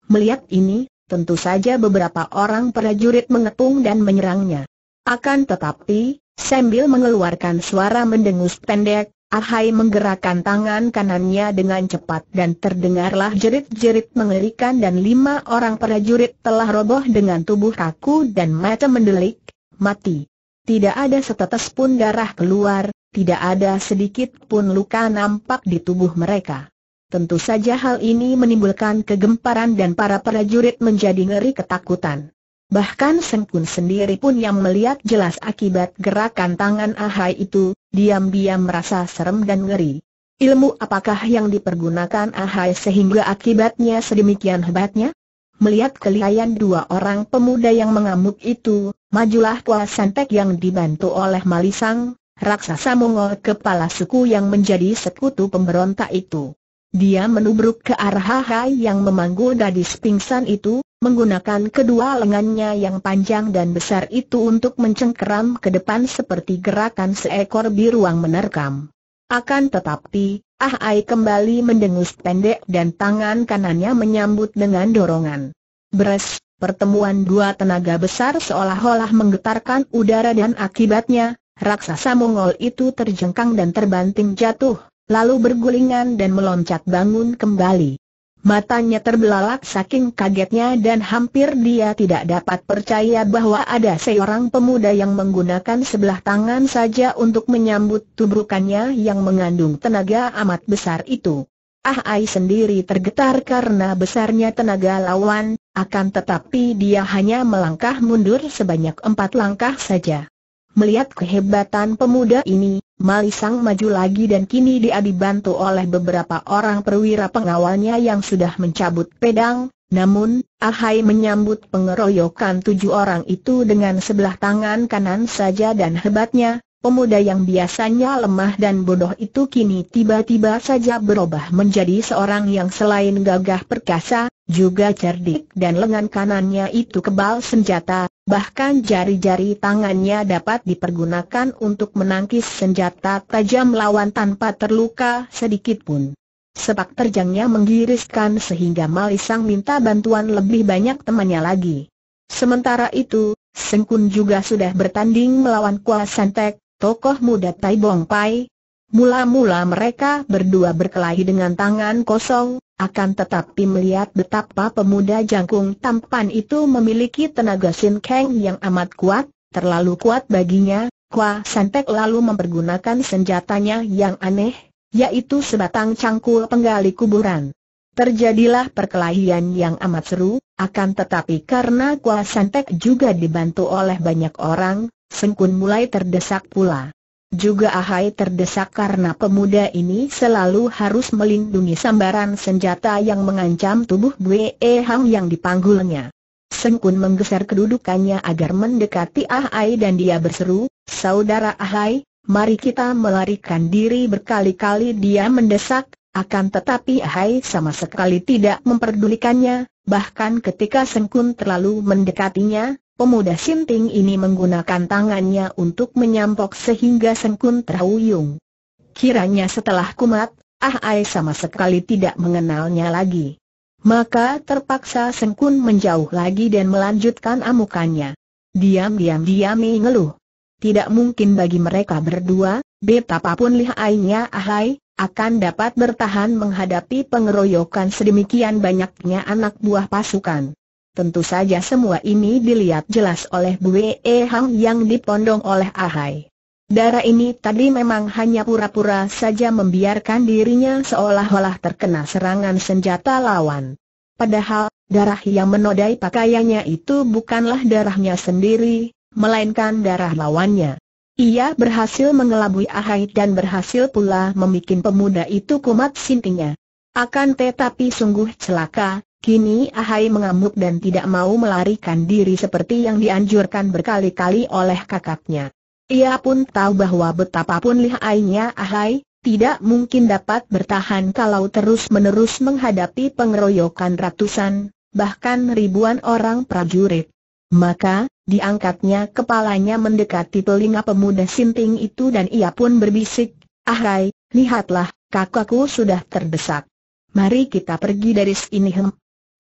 Melihat ini, tentu saja beberapa orang prajurit mengepung dan menyerangnya. Akan tetapi, sambil mengeluarkan suara mendengus pendek, Ahai menggerakkan tangan kanannya dengan cepat dan terdengarlah jerit-jerit mengerikan dan 5 orang prajurit telah roboh dengan tubuh kaku dan mata mendelik, mati. Tidak ada setetes pun darah keluar, tidak ada sedikit pun luka nampak di tubuh mereka. Tentu saja hal ini menimbulkan kegemparan dan para prajurit menjadi ngeri ketakutan. Bahkan Seng-kun sendiri pun yang melihat jelas akibat gerakan tangan Ahai itu, diam-diam merasa serem dan ngeri. Ilmu apakah yang dipergunakan Ahai sehingga akibatnya sedemikian hebatnya? Melihat kelihayan 2 orang pemuda yang mengamuk itu, majulah Kwa San-tek yang dibantu oleh Mali-seng, raksasa Mongol kepala suku yang menjadi sekutu pemberontak itu. Dia menubruk ke arah Ahai yang memanggul gadis pingsan itu, menggunakan kedua lengannya yang panjang dan besar itu untuk mencengkeram ke depan seperti gerakan seekor beruang menerkam. Akan tetapi, Ahai kembali mendengus pendek dan tangan kanannya menyambut dengan dorongan. Beres, pertemuan 2 tenaga besar seolah-olah menggetarkan udara dan akibatnya, raksasa Mongol itu terjengkang dan terbanting jatuh, lalu bergulingan dan meloncat bangun kembali. Matanya terbelalak saking kagetnya dan hampir dia tidak dapat percaya bahwa ada seorang pemuda yang menggunakan sebelah tangan saja untuk menyambut tubrukannya yang mengandung tenaga amat besar itu. Ahai sendiri tergetar karena besarnya tenaga lawan, akan tetapi dia hanya melangkah mundur sebanyak 4 langkah saja. Melihat kehebatan pemuda ini, Mali-seng maju lagi dan kini dia dibantu oleh beberapa orang perwira pengawalnya yang sudah mencabut pedang. Namun, Ahai menyambut pengeroyokan 7 orang itu dengan sebelah tangan kanan saja dan hebatnya, pemuda yang biasanya lemah dan bodoh itu kini tiba-tiba saja berubah menjadi seorang yang selain gagah perkasa, juga cerdik dan lengan kanannya itu kebal senjata. Bahkan jari-jari tangannya dapat dipergunakan untuk menangkis senjata tajam lawan tanpa terluka sedikitpun. Sepak terjangnya menggiriskan sehingga Mali-seng minta bantuan lebih banyak temannya lagi. Sementara itu, Seng-kun juga sudah bertanding melawan Kwa San-tek, tokoh muda Tai-bong Pai. Mula-mula mereka berdua berkelahi dengan tangan kosong. Akan tetapi melihat betapa pemuda jangkung tampan itu memiliki tenaga sinkeng yang amat kuat, terlalu kuat baginya, Kwa San-tek lalu mempergunakan senjatanya yang aneh, yaitu sebatang cangkul penggali kuburan. Terjadilah perkelahian yang amat seru, akan tetapi karena Kwa San-tek juga dibantu oleh banyak orang, Seng-kun mulai terdesak pula. Juga Ahai terdesak karena pemuda ini selalu harus melindungi sambaran senjata yang mengancam tubuh Wei E Hong yang dipanggulnya. Seng-kun menggeser kedudukannya agar mendekati Ahai dan dia berseru, "Saudara Ahai, mari kita melarikan diri." Berkali-kali dia mendesak, akan tetapi Ahai sama sekali tidak memperdulikannya. Bahkan ketika Seng-kun terlalu mendekatinya, pemuda sinting ini menggunakan tangannya untuk menyampok sehingga Seng-kun terhuyung. Kiranya setelah kumat, Ahai sama sekali tidak mengenalnya lagi. Maka terpaksa Seng-kun menjauh lagi dan melanjutkan amukannya. Diam-diam mengeluh. Tidak mungkin bagi mereka berdua, betapapun lihainya Ahai, akan dapat bertahan menghadapi pengeroyokan sedemikian banyaknya anak buah pasukan. Tentu saja semua ini dilihat jelas oleh Bu-eng Hong yang dipondong oleh Ahai. Darah ini tadi memang hanya pura-pura saja membiarkan dirinya seolah-olah terkena serangan senjata lawan. Padahal, darah yang menodai pakaiannya itu bukanlah darahnya sendiri, melainkan darah lawannya. Ia berhasil mengelabui Ahai dan berhasil pula membuat pemuda itu kumat sintingnya. Akan tetapi sungguh celaka. Kini Ahai mengamuk dan tidak mau melarikan diri seperti yang dianjurkan berkali-kali oleh kakaknya. Ia pun tahu bahwa betapapun lihainya Ahai, tidak mungkin dapat bertahan kalau terus-menerus menghadapi pengeroyokan ratusan, bahkan ribuan orang prajurit. Maka, diangkatnya kepalanya mendekati telinga pemuda sinting itu dan ia pun berbisik, "Ahai, lihatlah, kakakku sudah terdesak. Mari kita pergi dari sini."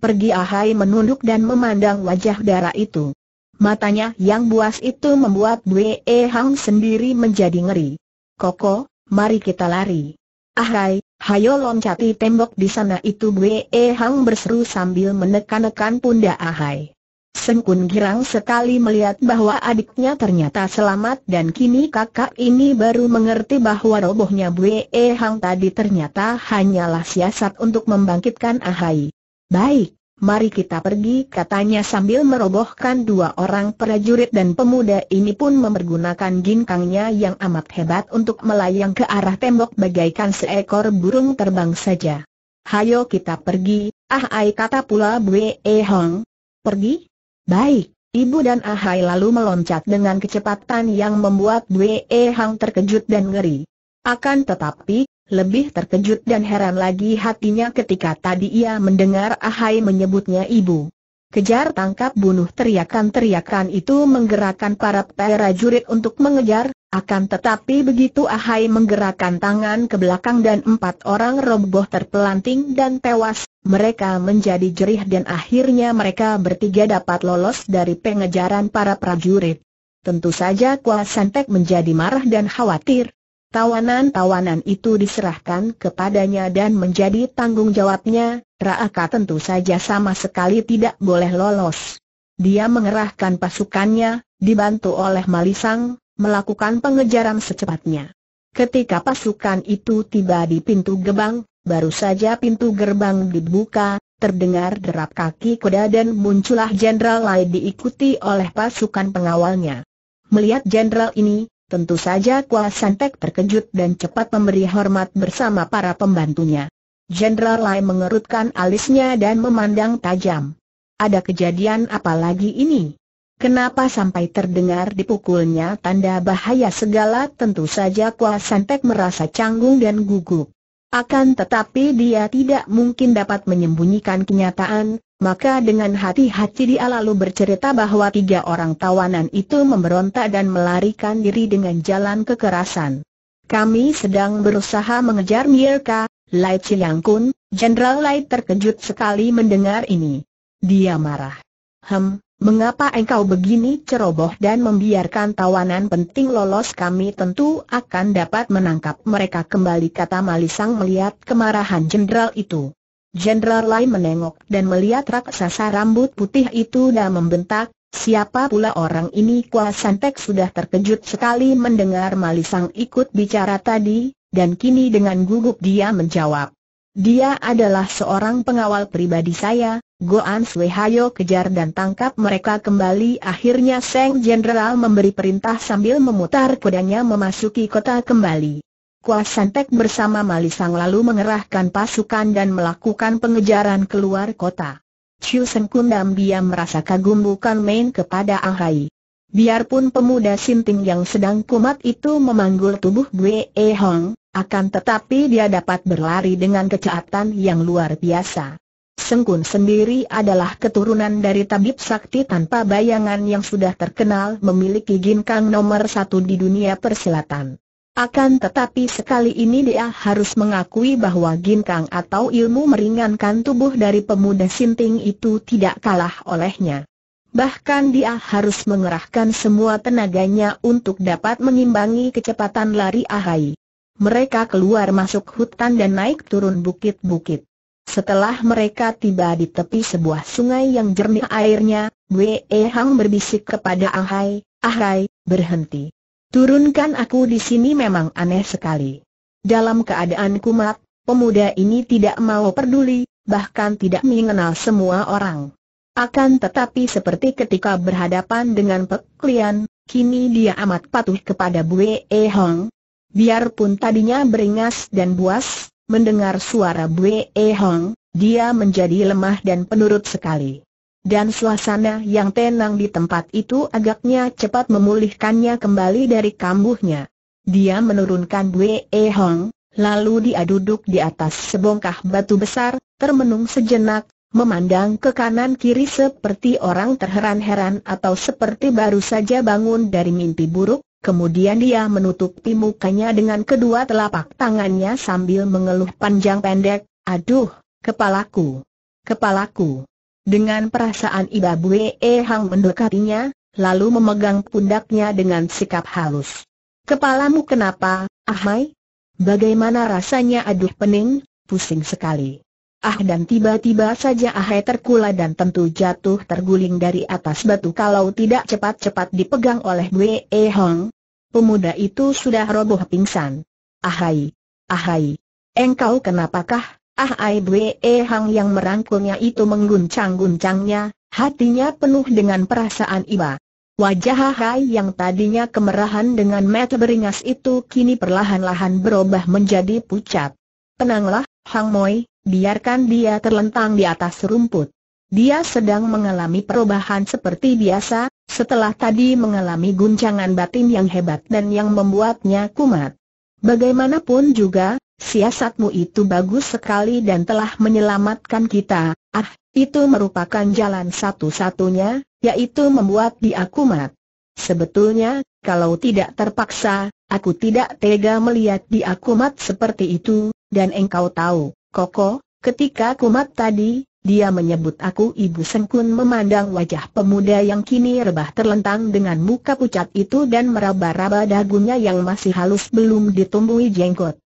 Pergi. Ahai menunduk dan memandang wajah darah itu. Matanya yang buas itu membuat Beng-tian sendiri menjadi ngeri. "Koko, mari kita lari. Ahai, hayo loncati tembok di sana itu, Gue Hang berseru sambil menekan-nekan pundak Ahai. Seng-kun girang sekali melihat bahwa adiknya ternyata selamat dan kini kakak ini baru mengerti bahwa robohnya Gue Hang tadi ternyata hanyalah siasat untuk membangkitkan Ahai. Baik, mari kita pergi, katanya sambil merobohkan dua orang prajurit, dan pemuda ini pun mempergunakan ginkangnya yang amat hebat untuk melayang ke arah tembok bagaikan seekor burung terbang saja. Hayo kita pergi, Ahai, kata pula Bu-eng Hong. Pergi? Baik, ibu dan Ahai lalu meloncat dengan kecepatan yang membuat Bu-eng Hong terkejut dan ngeri. Akan tetapi, lebih terkejut dan heran lagi hatinya ketika tadi ia mendengar Ahai menyebutnya ibu. Kejar tangkap bunuh, teriakan-teriakan itu menggerakkan para prajurit untuk mengejar, akan tetapi begitu Ahai menggerakkan tangan ke belakang dan empat orang roboh terpelanting dan tewas, mereka menjadi jerih dan akhirnya mereka bertiga dapat lolos dari pengejaran para prajurit. Tentu saja Kwa San-tek menjadi marah dan khawatir. Tawanan-tawanan itu diserahkan kepadanya dan menjadi tanggung jawabnya. Raaka tentu saja sama sekali tidak boleh lolos. Dia mengerahkan pasukannya, dibantu oleh Mali-seng, melakukan pengejaran secepatnya. Ketika pasukan itu tiba di pintu gerbang, baru saja pintu gerbang dibuka, terdengar derap kaki kuda dan muncullah Jenderal Lai diikuti oleh pasukan pengawalnya. Melihat jenderal ini, tentu saja Kwa San-tek terkejut dan cepat memberi hormat bersama para pembantunya. Jenderal Lai mengerutkan alisnya dan memandang tajam. Ada kejadian apa lagi ini? Kenapa sampai terdengar dipukulnya tanda bahaya segala? Tentu saja Kwa San-tek merasa canggung dan gugup. Akan tetapi dia tidak mungkin dapat menyembunyikan kenyataan, maka dengan hati-hati dia lalu bercerita bahwa tiga orang tawanan itu memberontak dan melarikan diri dengan jalan kekerasan. Kami sedang berusaha mengejar mereka, Lai Chiang-kun. Jenderal Lai terkejut sekali mendengar ini. Dia marah. Mengapa engkau begini ceroboh dan membiarkan tawanan penting lolos? Kami tentu akan dapat menangkap mereka kembali, kata Mali-seng melihat kemarahan jenderal itu. Jenderal Lai menengok dan melihat raksasa rambut putih itu dan membentak, siapa pula orang ini? Kwa San-tek sudah terkejut sekali mendengar Mali-seng ikut bicara tadi, dan kini dengan gugup dia menjawab. Dia adalah seorang pengawal pribadi saya, Guo Anwei. Hayo kejar dan tangkap mereka kembali. Akhirnya Seng Jenderal memberi perintah sambil memutar kudanya memasuki kota kembali. Kwa San-tek bersama Mali-seng lalu mengerahkan pasukan dan melakukan pengejaran keluar kota. Chiu Seng-kun dan dia merasa kagum bukan main kepada Ahai. Biarpun pemuda sinting yang sedang kumat itu memanggul tubuh Beng Hong, akan tetapi dia dapat berlari dengan keceatan yang luar biasa. Seng-kun sendiri adalah keturunan dari tabib sakti tanpa bayangan yang sudah terkenal memiliki ginkang nomor 1 di dunia persilatan. Akan tetapi sekali ini dia harus mengakui bahwa ginkang atau ilmu meringankan tubuh dari pemuda sinting itu tidak kalah olehnya. Bahkan dia harus mengerahkan semua tenaganya untuk dapat mengimbangi kecepatan lari Ahai. Mereka keluar masuk hutan dan naik turun bukit-bukit. Setelah mereka tiba di tepi sebuah sungai yang jernih airnya, Beng Hong berbisik kepada Ahai, "Ahai, berhenti. Turunkan aku di sini." Memang aneh sekali. Dalam keadaan kumat, pemuda ini tidak mau peduli, bahkan tidak mengenal semua orang. Akan tetapi seperti ketika berhadapan dengan Pek Lian, kini dia amat patuh kepada Beng Hong. Biarpun tadinya beringas dan buas, mendengar suara Beng Hong, dia menjadi lemah dan penurut sekali. Dan suasana yang tenang di tempat itu agaknya cepat memulihkannya kembali dari kambuhnya. Dia menurunkan Beng Hong, lalu dia duduk di atas sebongkah batu besar, termenung sejenak, memandang ke kanan kiri seperti orang terheran-heran atau seperti baru saja bangun dari mimpi buruk. Kemudian dia menutupi mukanya dengan kedua telapak tangannya sambil mengeluh panjang pendek, "Aduh, kepalaku, kepalaku." Dengan perasaan iba Beng Hong mendekatinya, lalu memegang pundaknya dengan sikap halus. "Kepalamu kenapa, Ahai?" Bagaimana rasanya? Aduh, pening, pusing sekali. Ah, dan tiba-tiba saja Ahai terkula dan tentu jatuh terguling dari atas batu kalau tidak cepat-cepat dipegang oleh Gui E Hong. Pemuda itu sudah roboh pingsan. Ahai, Ahai, engkau kenapakah? Ahai Gui E Hong yang merangkulnya itu mengguncang-guncangnya, hatinya penuh dengan perasaan iba. Wajah Ahai yang tadinya kemerahan dengan mata beringas itu kini perlahan-lahan berubah menjadi pucat. Tenanglah, Hang Moi. Biarkan dia terlentang di atas rumput. Dia sedang mengalami perubahan seperti biasa, setelah tadi mengalami guncangan batin yang hebat dan yang membuatnya kumat. Bagaimanapun juga, siasatmu itu bagus sekali dan telah menyelamatkan kita. Ah, itu merupakan jalan satu-satunya, yaitu membuat dia kumat. Sebetulnya, kalau tidak terpaksa, aku tidak tega melihat dia kumat seperti itu, dan engkau tahu, Koko, ketika kumat tadi, dia menyebut aku ibu. Seng-kun memandang wajah pemuda yang kini rebah terlentang dengan muka pucat itu dan meraba-raba dagunya yang masih halus belum ditumbuhi jenggot.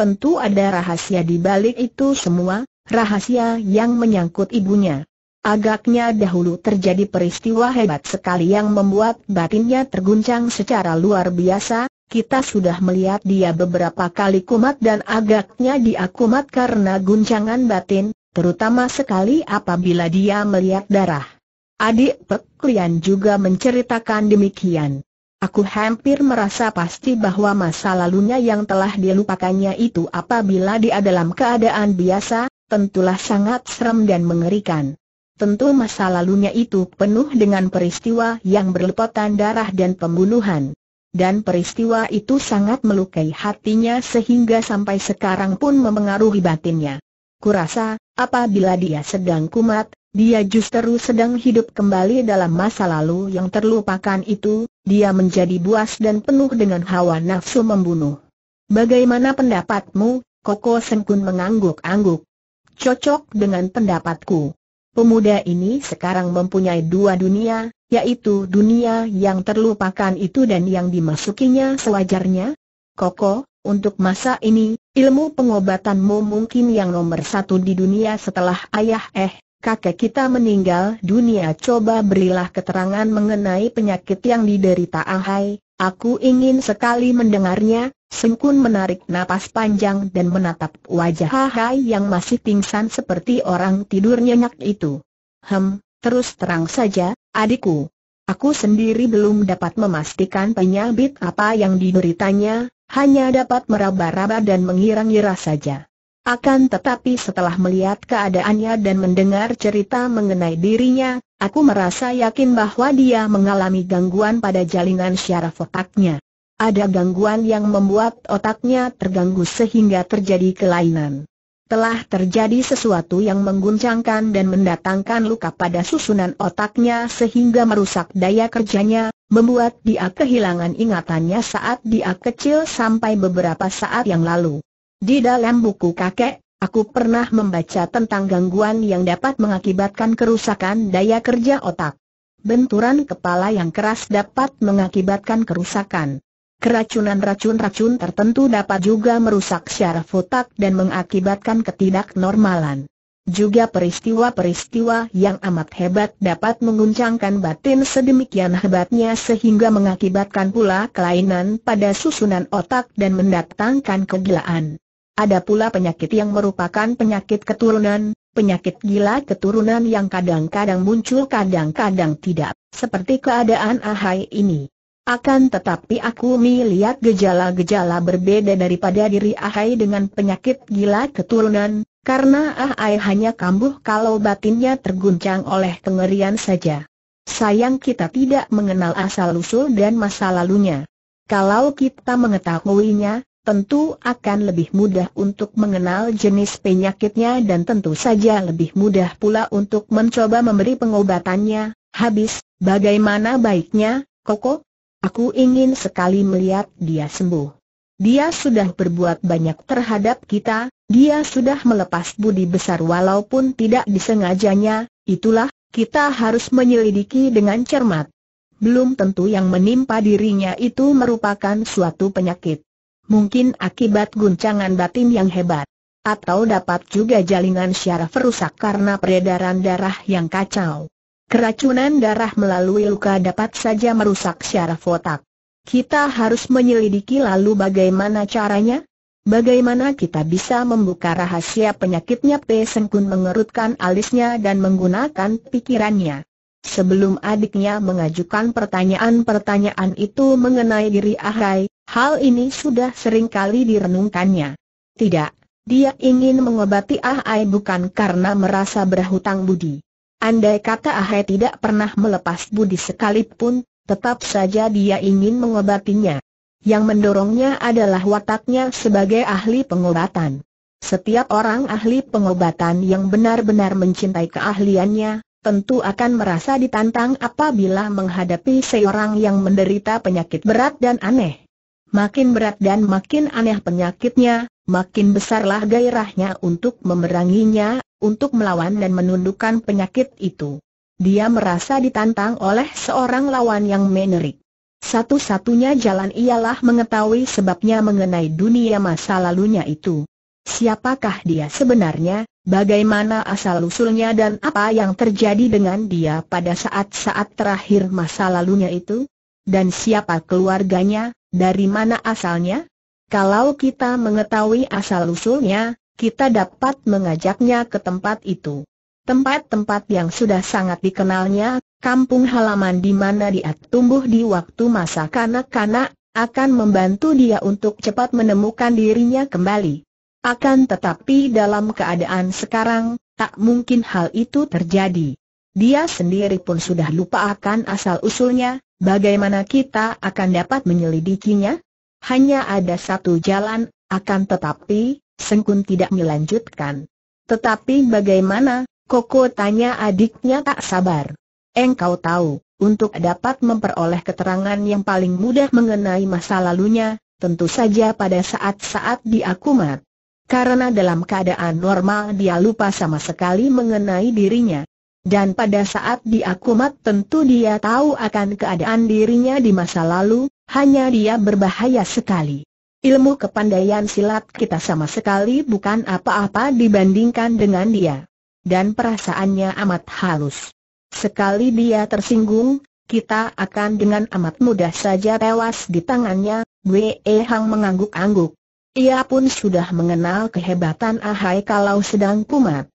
Tentu ada rahasia di balik itu semua, rahasia yang menyangkut ibunya. Agaknya dahulu terjadi peristiwa hebat sekali yang membuat batinnya terguncang secara luar biasa. Kita sudah melihat dia beberapa kali kumat dan agaknya dia kumat karena guncangan batin, terutama sekali apabila dia melihat darah. Adik Pek Lian juga menceritakan demikian. Aku hampir merasa pasti bahwa masa lalunya yang telah dilupakannya itu apabila dia dalam keadaan biasa, tentulah sangat seram dan mengerikan. Tentu masa lalunya itu penuh dengan peristiwa yang berlepotan darah dan pembunuhan. Dan peristiwa itu sangat melukai hatinya sehingga sampai sekarang pun memengaruhi batinnya. Kurasa, apabila dia sedang kumat, dia justru sedang hidup kembali dalam masa lalu yang terlupakan itu. Dia menjadi buas dan penuh dengan hawa nafsu membunuh. Bagaimana pendapatmu? Koko? Seng-kun mengangguk-angguk. Cocok dengan pendapatku. Pemuda ini sekarang mempunyai dua dunia, yaitu dunia yang terlupakan itu dan yang dimasukinya sewajarnya. Koko, untuk masa ini, ilmu pengobatanmu mungkin yang nomor satu di dunia setelah ayah kakek kita meninggal dunia. Coba berilah keterangan mengenai penyakit yang diderita Ahai, aku ingin sekali mendengarnya. Seng-kun menarik napas panjang dan menatap wajah Ahai yang masih pingsan seperti orang tidur nyenyak itu. Terus terang saja, adikku, aku sendiri belum dapat memastikan penyakit apa yang dideritanya, hanya dapat meraba-raba dan mengira-ngira saja. Akan tetapi setelah melihat keadaannya dan mendengar cerita mengenai dirinya, aku merasa yakin bahwa dia mengalami gangguan pada jalinan syaraf otaknya. Ada gangguan yang membuat otaknya terganggu sehingga terjadi kelainan. Telah terjadi sesuatu yang mengguncangkan dan mendatangkan luka pada susunan otaknya sehingga merusak daya kerjanya, membuat dia kehilangan ingatannya saat dia kecil sampai beberapa saat yang lalu. Di dalam buku kakek, aku pernah membaca tentang gangguan yang dapat mengakibatkan kerusakan daya kerja otak. Benturan kepala yang keras dapat mengakibatkan kerusakan. Keracunan racun-racun tertentu dapat juga merusak syaraf otak dan mengakibatkan ketidaknormalan. Juga peristiwa-peristiwa yang amat hebat dapat mengguncangkan batin sedemikian hebatnya sehingga mengakibatkan pula kelainan pada susunan otak dan mendatangkan kegilaan. Ada pula penyakit yang merupakan penyakit keturunan, penyakit gila keturunan yang kadang-kadang muncul kadang-kadang tidak, seperti keadaan Ahai ini. Akan tetapi aku melihat gejala-gejala berbeda daripada diri Ahai dengan penyakit gila keturunan, karena Ahai hanya kambuh kalau batinnya terguncang oleh kengerian saja. Sayang kita tidak mengenal asal-usul dan masa lalunya. Kalau kita mengetahuinya, tentu akan lebih mudah untuk mengenal jenis penyakitnya dan tentu saja lebih mudah pula untuk mencoba memberi pengobatannya. Habis, bagaimana baiknya, Koko? Aku ingin sekali melihat dia sembuh. Dia sudah berbuat banyak terhadap kita, dia sudah melepas budi besar walaupun tidak disengajanya, itulah, kita harus menyelidiki dengan cermat. Belum tentu yang menimpa dirinya itu merupakan suatu penyakit. mungkin akibat guncangan batin yang hebat. Atau dapat juga jaringan syaraf rusak karena peredaran darah yang kacau. Keracunan darah melalui luka dapat saja merusak syaraf otak. Kita harus menyelidiki lalu bagaimana caranya? Bagaimana kita bisa membuka rahasia penyakitnya? Seng-kun mengerutkan alisnya dan menggunakan pikirannya. Sebelum adiknya mengajukan pertanyaan-pertanyaan itu mengenai diri Ahai, hal ini sudah sering kali direnungkannya. Tidak, dia ingin mengobati Ahai bukan karena merasa berhutang budi. Andai kata Ahai tidak pernah melepas budi sekalipun, tetap saja dia ingin mengobatinya. Yang mendorongnya adalah wataknya sebagai ahli pengobatan. Setiap orang ahli pengobatan yang benar-benar mencintai keahliannya, tentu akan merasa ditantang apabila menghadapi seorang yang menderita penyakit berat dan aneh. Makin berat dan makin aneh penyakitnya, makin besarlah gairahnya untuk memeranginya, untuk melawan dan menundukkan penyakit itu. Dia merasa ditantang oleh seorang lawan yang menarik. Satu-satunya jalan ialah mengetahui sebabnya mengenai dunia masa lalunya itu. Siapakah dia sebenarnya, bagaimana asal-usulnya dan apa yang terjadi dengan dia pada saat-saat terakhir masa lalunya itu? Dan siapa keluarganya, dari mana asalnya? Kalau kita mengetahui asal-usulnya, kita dapat mengajaknya ke tempat itu. Tempat-tempat yang sudah sangat dikenalnya, kampung halaman di mana dia tumbuh di waktu masa kanak-kanak, akan membantu dia untuk cepat menemukan dirinya kembali. Akan tetapi dalam keadaan sekarang, tak mungkin hal itu terjadi. Dia sendiri pun sudah lupa akan asal-usulnya, bagaimana kita akan dapat menyelidikinya? Hanya ada satu jalan, akan tetapi, Seng-kun tidak melanjutkan. Tetapi bagaimana? Koko tanya adiknya tak sabar. Engkau tahu, untuk dapat memperoleh keterangan yang paling mudah mengenai masa lalunya, tentu saja pada saat-saat dia kumat. Karena dalam keadaan normal dia lupa sama sekali mengenai dirinya. Dan pada saat dia kumat tentu dia tahu akan keadaan dirinya di masa lalu, hanya dia berbahaya sekali. Ilmu kepandaian silat kita sama sekali bukan apa-apa dibandingkan dengan dia. Dan perasaannya amat halus. Sekali dia tersinggung, kita akan dengan amat mudah saja tewas di tangannya. Wei Hang mengangguk-angguk. Ia pun sudah mengenal kehebatan Ahai kalau sedang kumat.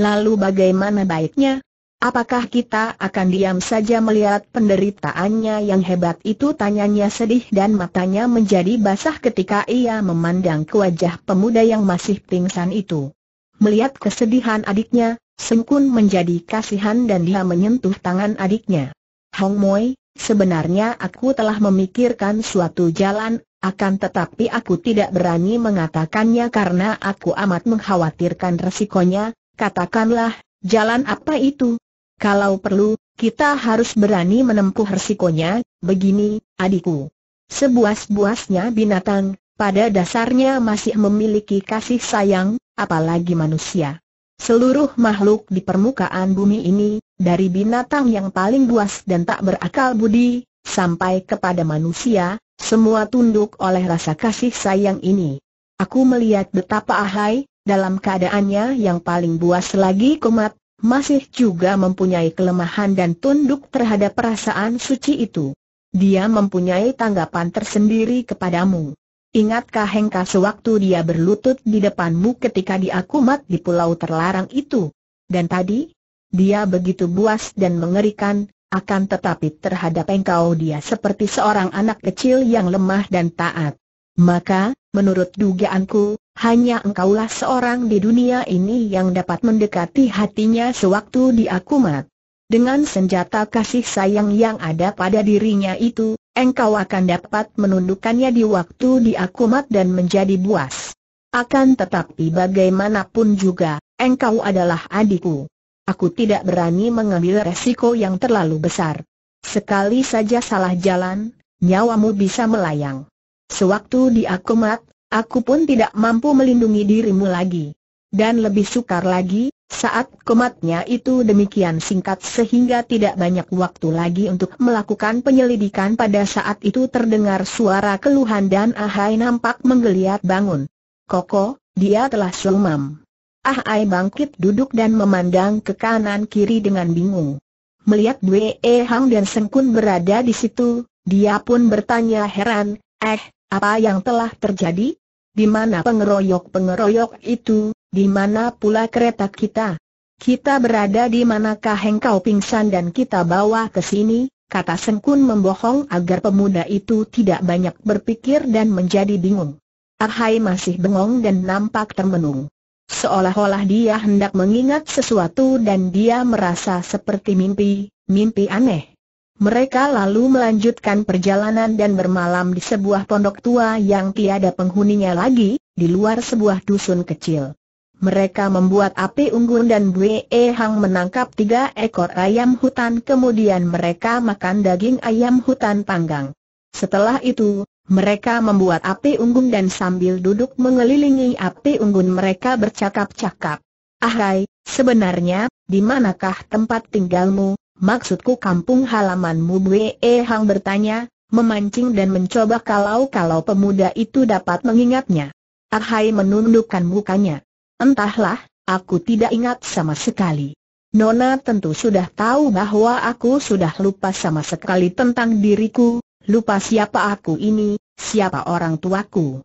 Lalu bagaimana baiknya? Apakah kita akan diam saja melihat penderitaannya yang hebat itu? Tanyanya sedih dan matanya menjadi basah ketika ia memandang ke wajah pemuda yang masih pingsan itu. Melihat kesedihan adiknya, Seng-kun menjadi kasihan dan dia menyentuh tangan adiknya. Hong Moi, sebenarnya aku telah memikirkan suatu jalan, akan tetapi aku tidak berani mengatakannya karena aku amat mengkhawatirkan resikonya. Katakanlah, jalan apa itu? Kalau perlu, kita harus berani menempuh resikonya. Begini, adikku. Sebuas-buasnya binatang, pada dasarnya masih memiliki kasih sayang, apalagi manusia. Seluruh makhluk di permukaan bumi ini, dari binatang yang paling buas dan tak berakal budi, sampai kepada manusia, semua tunduk oleh rasa kasih sayang ini. Aku melihat betapa Ahai, dalam keadaannya yang paling buas lagi kumat, masih juga mempunyai kelemahan dan tunduk terhadap perasaan suci itu. Dia mempunyai tanggapan tersendiri kepadamu. Ingatkah Hengka sewaktu dia berlutut di depanmu ketika dia kumat di pulau terlarang itu? Dan tadi, dia begitu buas dan mengerikan, akan tetapi terhadap engkau dia seperti seorang anak kecil yang lemah dan taat. Maka, menurut dugaanku, hanya engkaulah seorang di dunia ini yang dapat mendekati hatinya sewaktu dia kumat. Dengan senjata kasih sayang yang ada pada dirinya itu, engkau akan dapat menundukkannya di waktu dia kumat dan menjadi buas. Akan tetapi bagaimanapun juga, engkau adalah adikku. Aku tidak berani mengambil resiko yang terlalu besar. Sekali saja salah jalan, nyawamu bisa melayang. Sewaktu dia kumat, aku pun tidak mampu melindungi dirimu lagi. Dan lebih sukar lagi, Saat komatnya itu demikian singkat sehingga tidak banyak waktu lagi untuk melakukan penyelidikan. Pada saat itu terdengar suara keluhan dan Ahai nampak menggeliat bangun. Koko, dia telah sumam. Ahai bangkit duduk dan memandang ke kanan kiri dengan bingung. Melihat Wei Hang dan Seng-kun berada di situ, dia pun bertanya heran, apa yang telah terjadi? Di mana pengeroyok-pengeroyok itu? Di mana pula kereta kita? Kita berada di manakah? Engkau pingsan dan kita bawa ke sini? Kata Seng-kun membohong agar pemuda itu tidak banyak berpikir dan menjadi bingung. Ahai masih bengong dan nampak termenung. Seolah-olah dia hendak mengingat sesuatu dan dia merasa seperti mimpi aneh. Mereka lalu melanjutkan perjalanan dan bermalam di sebuah pondok tua yang tiada penghuninya lagi, di luar sebuah dusun kecil. Mereka membuat api unggun dan Bue Hang menangkap 3 ekor ayam hutan, kemudian mereka makan daging ayam hutan panggang. Setelah itu, mereka membuat api unggun dan sambil duduk mengelilingi api unggun mereka bercakap-cakap. Ahai, sebenarnya, di manakah tempat tinggalmu? Maksudku kampung halamanmu, Bue Hang bertanya, memancing dan mencoba kalau pemuda itu dapat mengingatnya. Ahai menundukkan mukanya. Entahlah, aku tidak ingat sama sekali. Nona tentu sudah tahu bahwa aku sudah lupa sama sekali tentang diriku, lupa siapa aku ini, siapa orang tuaku.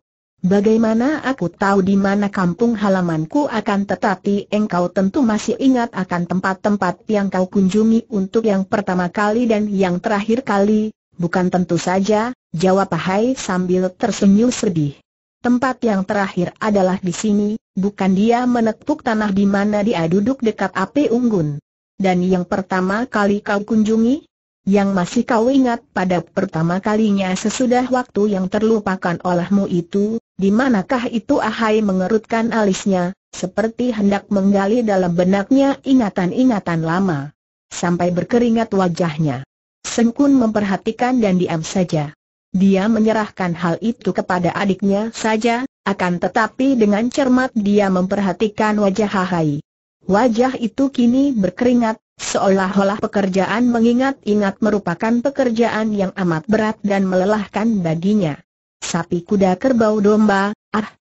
Bagaimana aku tahu di mana kampung halamanku? Akan tetapi engkau tentu masih ingat akan tempat-tempat yang kau kunjungi untuk yang pertama kali dan yang terakhir kali, bukan? Tentu saja, jawab Ahai sambil tersenyum sedih. Tempat yang terakhir adalah di sini, bukan? Dia menepuk tanah di mana dia duduk dekat api unggun. Dan yang pertama kali kau kunjungi? Yang masih kau ingat pada pertama kalinya sesudah waktu yang terlupakan olehmu itu, di manakah itu? Ahai mengerutkan alisnya, seperti hendak menggali dalam benaknya ingatan-ingatan lama. Sampai berkeringat wajahnya. Seng-kun memperhatikan dan diam saja. Dia menyerahkan hal itu kepada adiknya saja, akan tetapi dengan cermat dia memperhatikan wajah Ahai. Wajah itu kini berkeringat, seolah-olah pekerjaan mengingat-ingat merupakan pekerjaan yang amat berat dan melelahkan baginya. Sapi, kuda, kerbau, domba,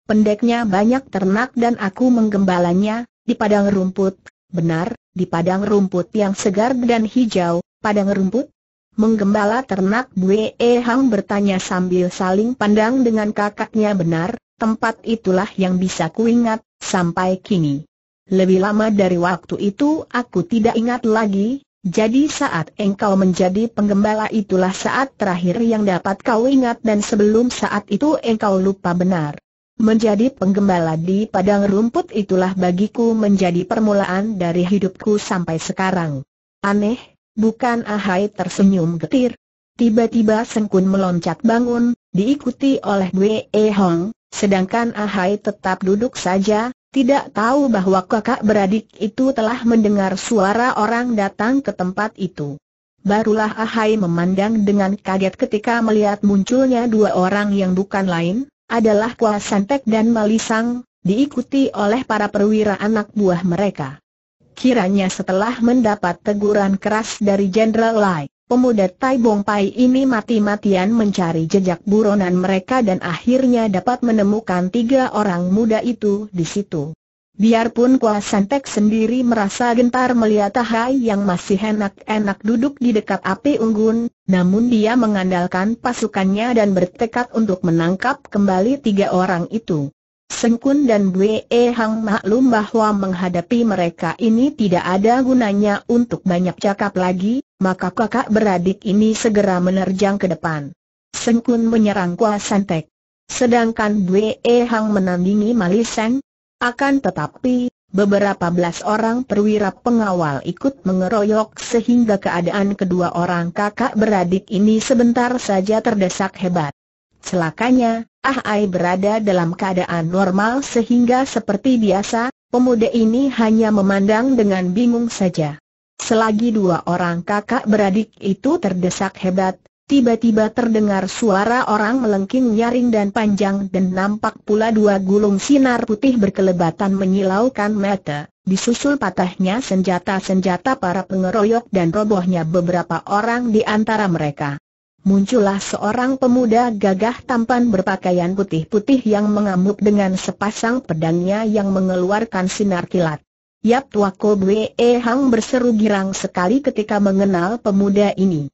pendeknya banyak ternak dan aku menggembalanya, di padang rumput, benar, di padang rumput yang segar dan hijau, padang rumput? Menggembala ternak? Bue Hang bertanya sambil saling pandang dengan kakaknya. Benar, tempat itulah yang bisa kuingat sampai kini. Lebih lama dari waktu itu aku tidak ingat lagi. Jadi saat engkau menjadi penggembala itulah saat terakhir yang dapat kau ingat dan sebelum saat itu engkau lupa. Benar. Menjadi penggembala di padang rumput itulah bagiku menjadi permulaan dari hidupku sampai sekarang. Aneh, bukan? Ahai tersenyum getir. Tiba-tiba Seng-kun meloncat bangun, diikuti oleh Bue Hong, sedangkan Ahai tetap duduk saja, tidak tahu bahwa kakak beradik itu telah mendengar suara orang datang ke tempat itu. Barulah Ahai memandang dengan kaget ketika melihat munculnya 2 orang yang bukan lain adalah Kwa San-tek dan Mali-seng, diikuti oleh para perwira anak buah mereka. Kiranya setelah mendapat teguran keras dari Jenderal Lai, pemuda Tai-bong Pai ini mati-matian mencari jejak buronan mereka dan akhirnya dapat menemukan 3 orang muda itu di situ. Biarpun Kwa San-tek sendiri merasa gentar melihat Ahai yang masih enak-enak duduk di dekat api unggun, namun dia mengandalkan pasukannya dan bertekad untuk menangkap kembali 3 orang itu. Seng-kun dan Bue Hang maklum bahwa menghadapi mereka ini tidak ada gunanya untuk banyak cakap lagi, maka kakak beradik ini segera menerjang ke depan. Seng-kun menyerang Kwa San-tek, sedangkan Bue Hang menandingi Mali-seng. Akan tetapi, beberapa belas orang perwira pengawal ikut mengeroyok sehingga keadaan kedua orang kakak beradik ini sebentar saja terdesak hebat. Celakanya, Ahai berada dalam keadaan normal sehingga seperti biasa, pemuda ini hanya memandang dengan bingung saja. Selagi 2 orang kakak beradik itu terdesak hebat, tiba-tiba terdengar suara orang melengking nyaring dan panjang dan nampak pula 2 gulung sinar putih berkelebatan menyilaukan mata. disusul patahnya senjata-senjata para pengeroyok dan robohnya beberapa orang di antara mereka. Muncullah seorang pemuda gagah tampan berpakaian putih-putih yang mengamuk dengan sepasang pedangnya yang mengeluarkan sinar kilat. Yap Kiong-li berseru girang sekali ketika mengenal pemuda ini.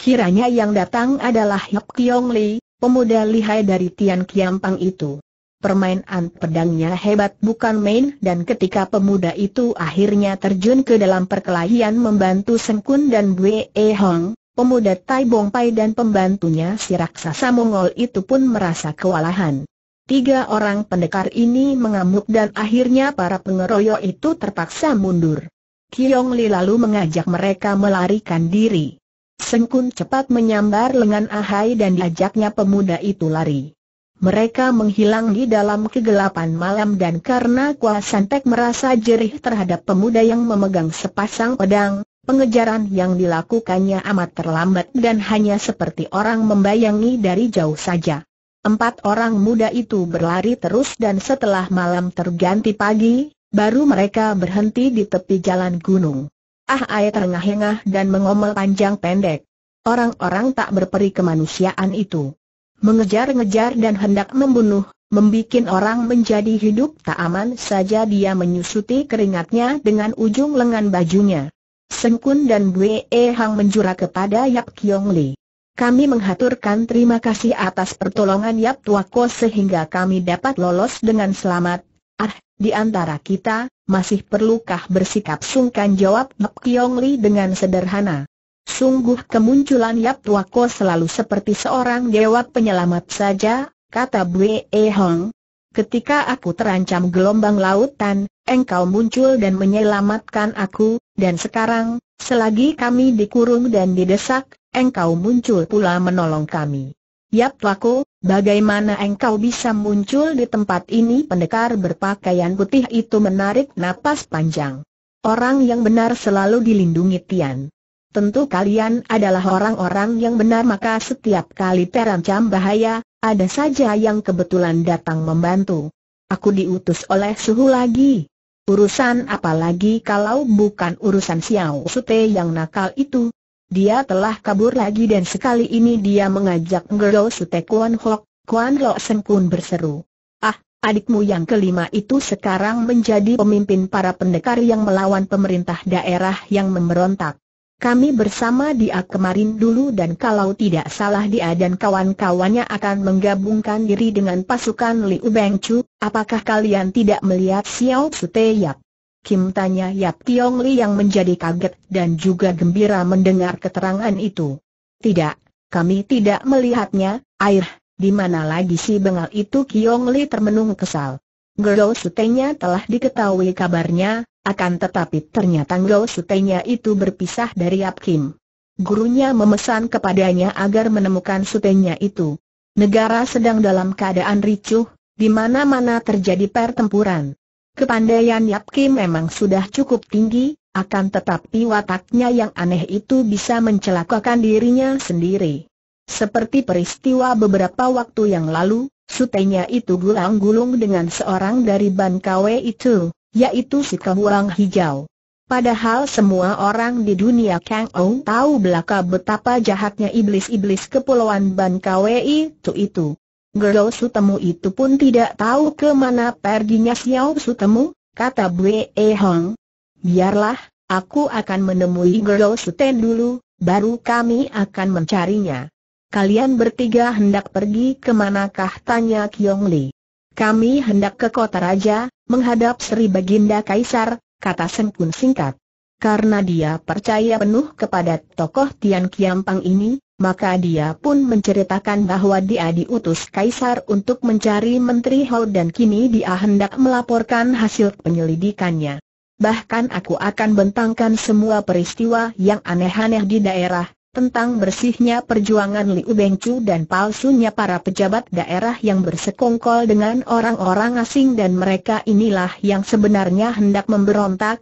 Kiranya yang datang adalah Yap Kiong-li, pemuda lihai dari Tian-kiam Pang itu. Permainan pedangnya hebat bukan main, dan ketika pemuda itu akhirnya terjun ke dalam perkelahian membantu Seng-kun dan Bu-eng Hong, pemuda Tai-bong Pai dan pembantunya si raksasa Mongol itu pun merasa kewalahan. Tiga orang pendekar ini mengamuk dan akhirnya para pengeroyok itu terpaksa mundur. Kiong-li lalu mengajak mereka melarikan diri. Seng-kun cepat menyambar lengan Ahai dan diajaknya pemuda itu lari. Mereka menghilang di dalam kegelapan malam, dan karena Kwa San-tek merasa jerih terhadap pemuda yang memegang sepasang pedang, pengejaran yang dilakukannya amat terlambat dan hanya seperti orang membayangi dari jauh saja. Empat orang muda itu berlari terus, dan setelah malam terganti pagi, baru mereka berhenti di tepi jalan gunung. Ahai terengah-engah dan mengomel panjang pendek. Orang-orang tak berperi kemanusiaan itu mengejar-ngejar dan hendak membunuh, membikin orang menjadi hidup tak aman saja. Dia menyusuti keringatnya dengan ujung lengan bajunya. Seng-kun dan Bu-eng Hong menjura kepada Yap Kiong-li. Kami menghaturkan terima kasih atas pertolongan Yap Tuako sehingga kami dapat lolos dengan selamat. Di antara kita, masih perlukah bersikap sungkan, jawab Yap Kiong-li dengan sederhana. Sungguh kemunculan Yap Tuako selalu seperti seorang dewa penyelamat saja, kata Bu-eng Hong. Ketika aku terancam gelombang lautan, engkau muncul dan menyelamatkan aku, dan sekarang, selagi kami dikurung dan didesak, engkau muncul pula menolong kami. Yap Tuako, bagaimana engkau bisa muncul di tempat ini? Pendekar berpakaian putih itu menarik napas panjang. Orang yang benar selalu dilindungi Tian. Tentu kalian adalah orang-orang yang benar, maka setiap kali terancam bahaya, ada saja yang kebetulan datang membantu. Aku diutus oleh suhu lagi. Urusan apa lagi kalau bukan urusan Xiao Sute yang nakal itu? Dia telah kabur lagi, dan sekali ini dia mengajak Ngero Sute. Kwan Hok, Kwan Lo Sen pun berseru. Adikmu yang kelima itu sekarang menjadi pemimpin para pendekar yang melawan pemerintah daerah yang memberontak. Kami bersama dia kemarin dulu, dan kalau tidak salah dia dan kawan-kawannya akan menggabungkan diri dengan pasukan Liu Bengcu. Apakah kalian tidak melihat Xiao Sute Yap Kim, tanya Yap Kiong-li yang menjadi kaget dan juga gembira mendengar keterangan itu. Tidak, kami tidak melihatnya. Air, di mana lagi si bengal itu? Kiong-li termenung kesal. Ngero Sute-nya telah diketahui kabarnya. Akan tetapi ternyata Ngero Sute-nya itu berpisah dari Yap Kim. Gurunya memesan kepadanya agar menemukan Sute-nya itu. Negara sedang dalam keadaan ricuh, di mana-mana terjadi pertempuran. Kepandaian Yap Kim memang sudah cukup tinggi, akan tetapi wataknya yang aneh itu bisa mencelakakan dirinya sendiri. Seperti peristiwa beberapa waktu yang lalu, Sute-nya itu gulang-gulung dengan seorang dari Ban-kauwe itu, yaitu si kawang hijau. Padahal semua orang di dunia Kang Ou tahu belaka betapa jahatnya iblis-iblis kepulauan Ban-kauwe itu. Ngero Sutemu itu pun tidak tahu ke mana perginya Xiao Sutemu, kata Bu-eng Hong. Biarlah, aku akan menemui Ngero Sute dulu, baru kami akan mencarinya. Kalian bertiga hendak pergi kemanakah, tanya Kiong-li. Kami hendak ke kota raja, menghadap Sri Baginda Kaisar, kata Seng-kun singkat. Karena dia percaya penuh kepada tokoh Tian-kiam Pang ini, maka dia pun menceritakan bahwa dia diutus Kaisar untuk mencari Menteri Hou, dan kini dia hendak melaporkan hasil penyelidikannya. Bahkan aku akan bentangkan semua peristiwa yang aneh-aneh di daerah, tentang bersihnya perjuangan Liu Bengcu dan palsunya para pejabat daerah yang bersekongkol dengan orang-orang asing, dan mereka inilah yang sebenarnya hendak memberontak.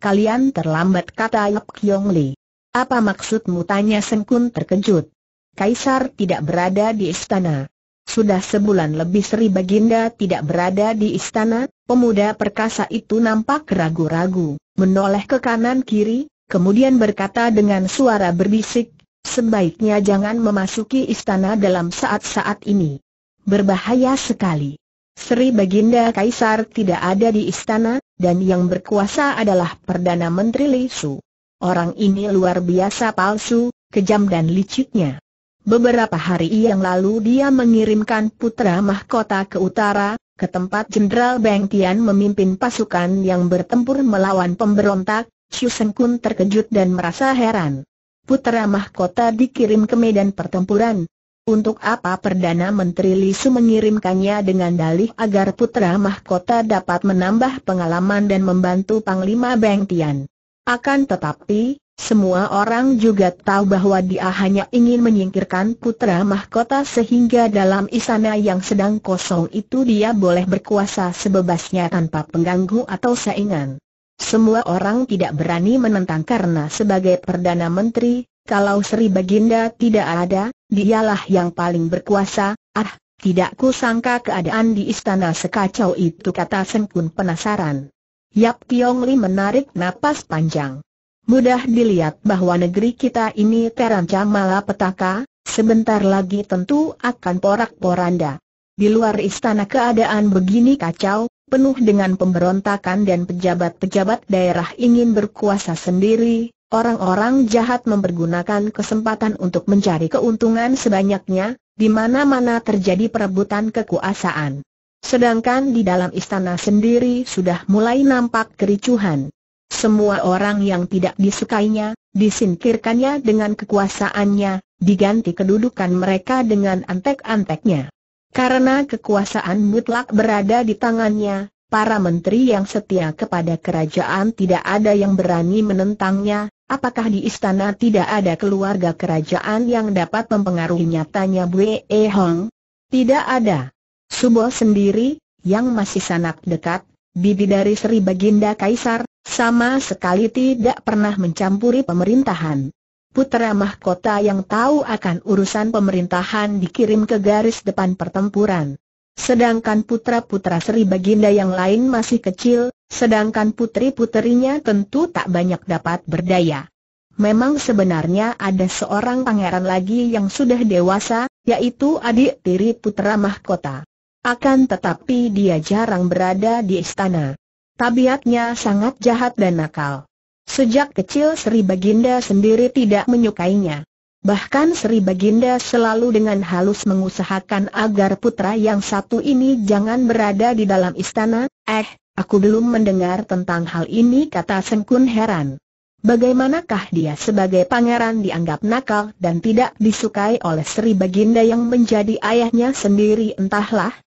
Kalian terlambat, kata Yap Kiong-li. Apa maksudmu, tanya Seng-kun terkejut. Kaisar tidak berada di istana. Sudah sebulan lebih Sri Baginda tidak berada di istana. Pemuda perkasa itu nampak ragu-ragu, menoleh ke kanan kiri, kemudian berkata dengan suara berbisik, "Sebaiknya jangan memasuki istana dalam saat-saat ini. Berbahaya sekali." Sri Baginda Kaisar tidak ada di istana, dan yang berkuasa adalah Perdana Menteri Li Su. Orang ini luar biasa palsu, kejam dan liciknya. Beberapa hari yang lalu dia mengirimkan putra mahkota ke utara, ke tempat Jenderal Beng-tian memimpin pasukan yang bertempur melawan pemberontak. Seng-kun terkejut dan merasa heran. Putra mahkota dikirim ke medan pertempuran. Untuk apa Perdana Menteri Li Su mengirimkannya dengan dalih agar putra mahkota dapat menambah pengalaman dan membantu Panglima Beng-tian. Akan tetapi, semua orang juga tahu bahwa dia hanya ingin menyingkirkan putra mahkota sehingga dalam istana yang sedang kosong itu dia boleh berkuasa sebebasnya tanpa pengganggu atau saingan. Semua orang tidak berani menentang karena sebagai Perdana Menteri, kalau Sri Baginda tidak ada, dialah yang paling berkuasa. "Ah, tidak kusangka keadaan di istana sekacau itu," kata Seng-kun penasaran. Yap Kiong-li menarik napas panjang. Mudah dilihat bahwa negeri kita ini terancam malapetaka, sebentar lagi tentu akan porak-poranda. Di luar istana keadaan begini kacau, penuh dengan pemberontakan dan pejabat-pejabat daerah ingin berkuasa sendiri. Orang-orang jahat mempergunakan kesempatan untuk mencari keuntungan sebanyaknya, di mana-mana terjadi perebutan kekuasaan. Sedangkan di dalam istana sendiri sudah mulai nampak kericuhan. Semua orang yang tidak disukainya, disingkirkannya dengan kekuasaannya, diganti kedudukan mereka dengan antek-anteknya. Karena kekuasaan mutlak berada di tangannya, para menteri yang setia kepada kerajaan tidak ada yang berani menentangnya. Apakah di istana tidak ada keluarga kerajaan yang dapat mempengaruhinya? Tanya Bu-eng Hong. Tidak ada. Subo sendiri, yang masih sanak dekat, bibi dari Sri Baginda Kaisar, sama sekali tidak pernah mencampuri pemerintahan. Putra mahkota yang tahu akan urusan pemerintahan dikirim ke garis depan pertempuran. Sedangkan putra-putra Sri Baginda yang lain masih kecil, sedangkan putri-puterinya tentu tak banyak dapat berdaya. Memang sebenarnya ada seorang pangeran lagi yang sudah dewasa, yaitu adik tiri putra mahkota. Akan tetapi dia jarang berada di istana. Tabiatnya sangat jahat dan nakal. Sejak kecil Sri Baginda sendiri tidak menyukainya. Bahkan Sri Baginda selalu dengan halus mengusahakan agar putra yang satu ini jangan berada di dalam istana. Aku belum mendengar tentang hal ini," kata Seng-kun heran. Bagaimanakah dia sebagai pangeran dianggap nakal dan tidak disukai oleh Sri Baginda yang menjadi ayahnya sendiri?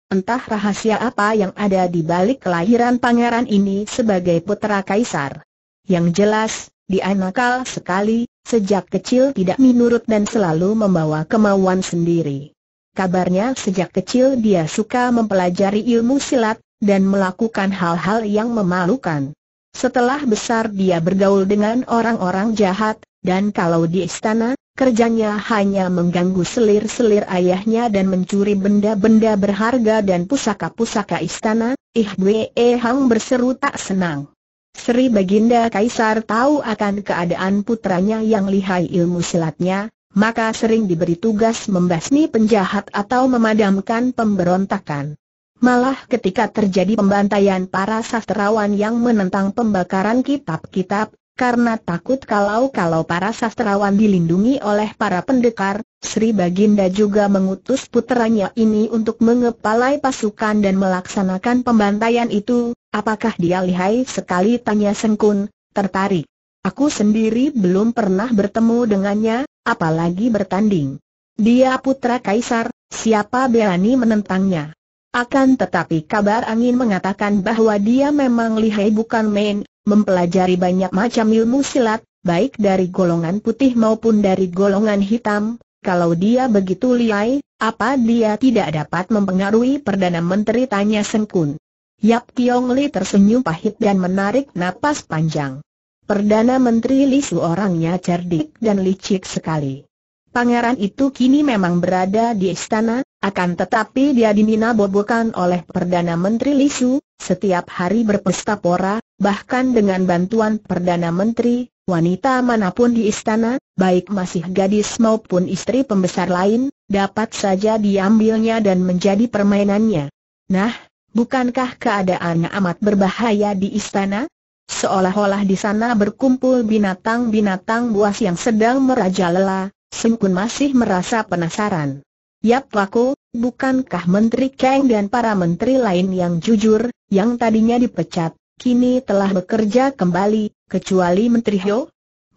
Entah rahasia apa yang ada di balik kelahiran pangeran ini sebagai putra kaisar. Yang jelas, dia nakal sekali, sejak kecil tidak menurut dan selalu membawa kemauan sendiri. Kabarnya sejak kecil dia suka mempelajari ilmu silat, dan melakukan hal-hal yang memalukan. Setelah besar dia bergaul dengan orang-orang jahat, dan kalau di istana, kerjanya hanya mengganggu selir-selir ayahnya dan mencuri benda-benda berharga dan pusaka-pusaka istana. Bu-eng Hong berseru tak senang. Sri Baginda Kaisar tahu akan keadaan putranya yang lihai ilmu silatnya, maka sering diberi tugas membasmi penjahat atau memadamkan pemberontakan. Malah ketika terjadi pembantaian para sastrawan yang menentang pembakaran kitab-kitab, karena takut kalau para sastrawan dilindungi oleh para pendekar, Sri Baginda juga mengutus putranya ini untuk mengepalai pasukan dan melaksanakan pembantaian itu. Apakah dia lihai sekali? Tanya Seng-kun, tertarik. Aku sendiri belum pernah bertemu dengannya, apalagi bertanding. Dia putra kaisar, siapa berani menentangnya? Akan tetapi kabar angin mengatakan bahwa dia memang lihai bukan main. Mempelajari banyak macam ilmu silat, baik dari golongan putih maupun dari golongan hitam. Kalau dia begitu lihai, apa dia tidak dapat mempengaruhi Perdana Menteri? Tanya Seng-kun. Yap Kiong-li tersenyum pahit dan menarik napas panjang. Perdana Menteri Li Su orangnya cerdik dan licik sekali. Pangeran itu kini memang berada di istana, Akan tetapi dia dimina bobokan oleh Perdana Menteri Li Su, setiap hari berpesta pora, bahkan dengan bantuan Perdana Menteri, wanita manapun di istana, baik masih gadis maupun istri pembesar lain, dapat saja diambilnya dan menjadi permainannya. Nah, bukankah keadaannya amat berbahaya di istana? Seolah-olah di sana berkumpul binatang-binatang buas yang sedang merajalela. Seng-kun masih merasa penasaran. Yap Waku, bukankah Menteri Kang dan para menteri lain yang jujur, yang tadinya dipecat, kini telah bekerja kembali, kecuali Menteri Hyo?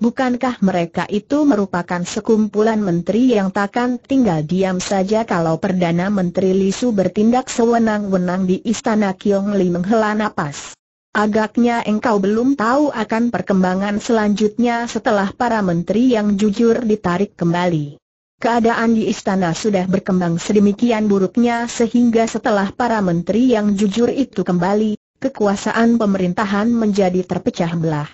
Bukankah mereka itu merupakan sekumpulan menteri yang takkan tinggal diam saja kalau Perdana Menteri Li Su bertindak sewenang-wenang di istana? Kiong-li menghela napas. Agaknya engkau belum tahu akan perkembangan selanjutnya setelah para menteri yang jujur ditarik kembali. Keadaan di istana sudah berkembang sedemikian buruknya sehingga setelah para menteri yang jujur itu kembali, kekuasaan pemerintahan menjadi terpecah belah.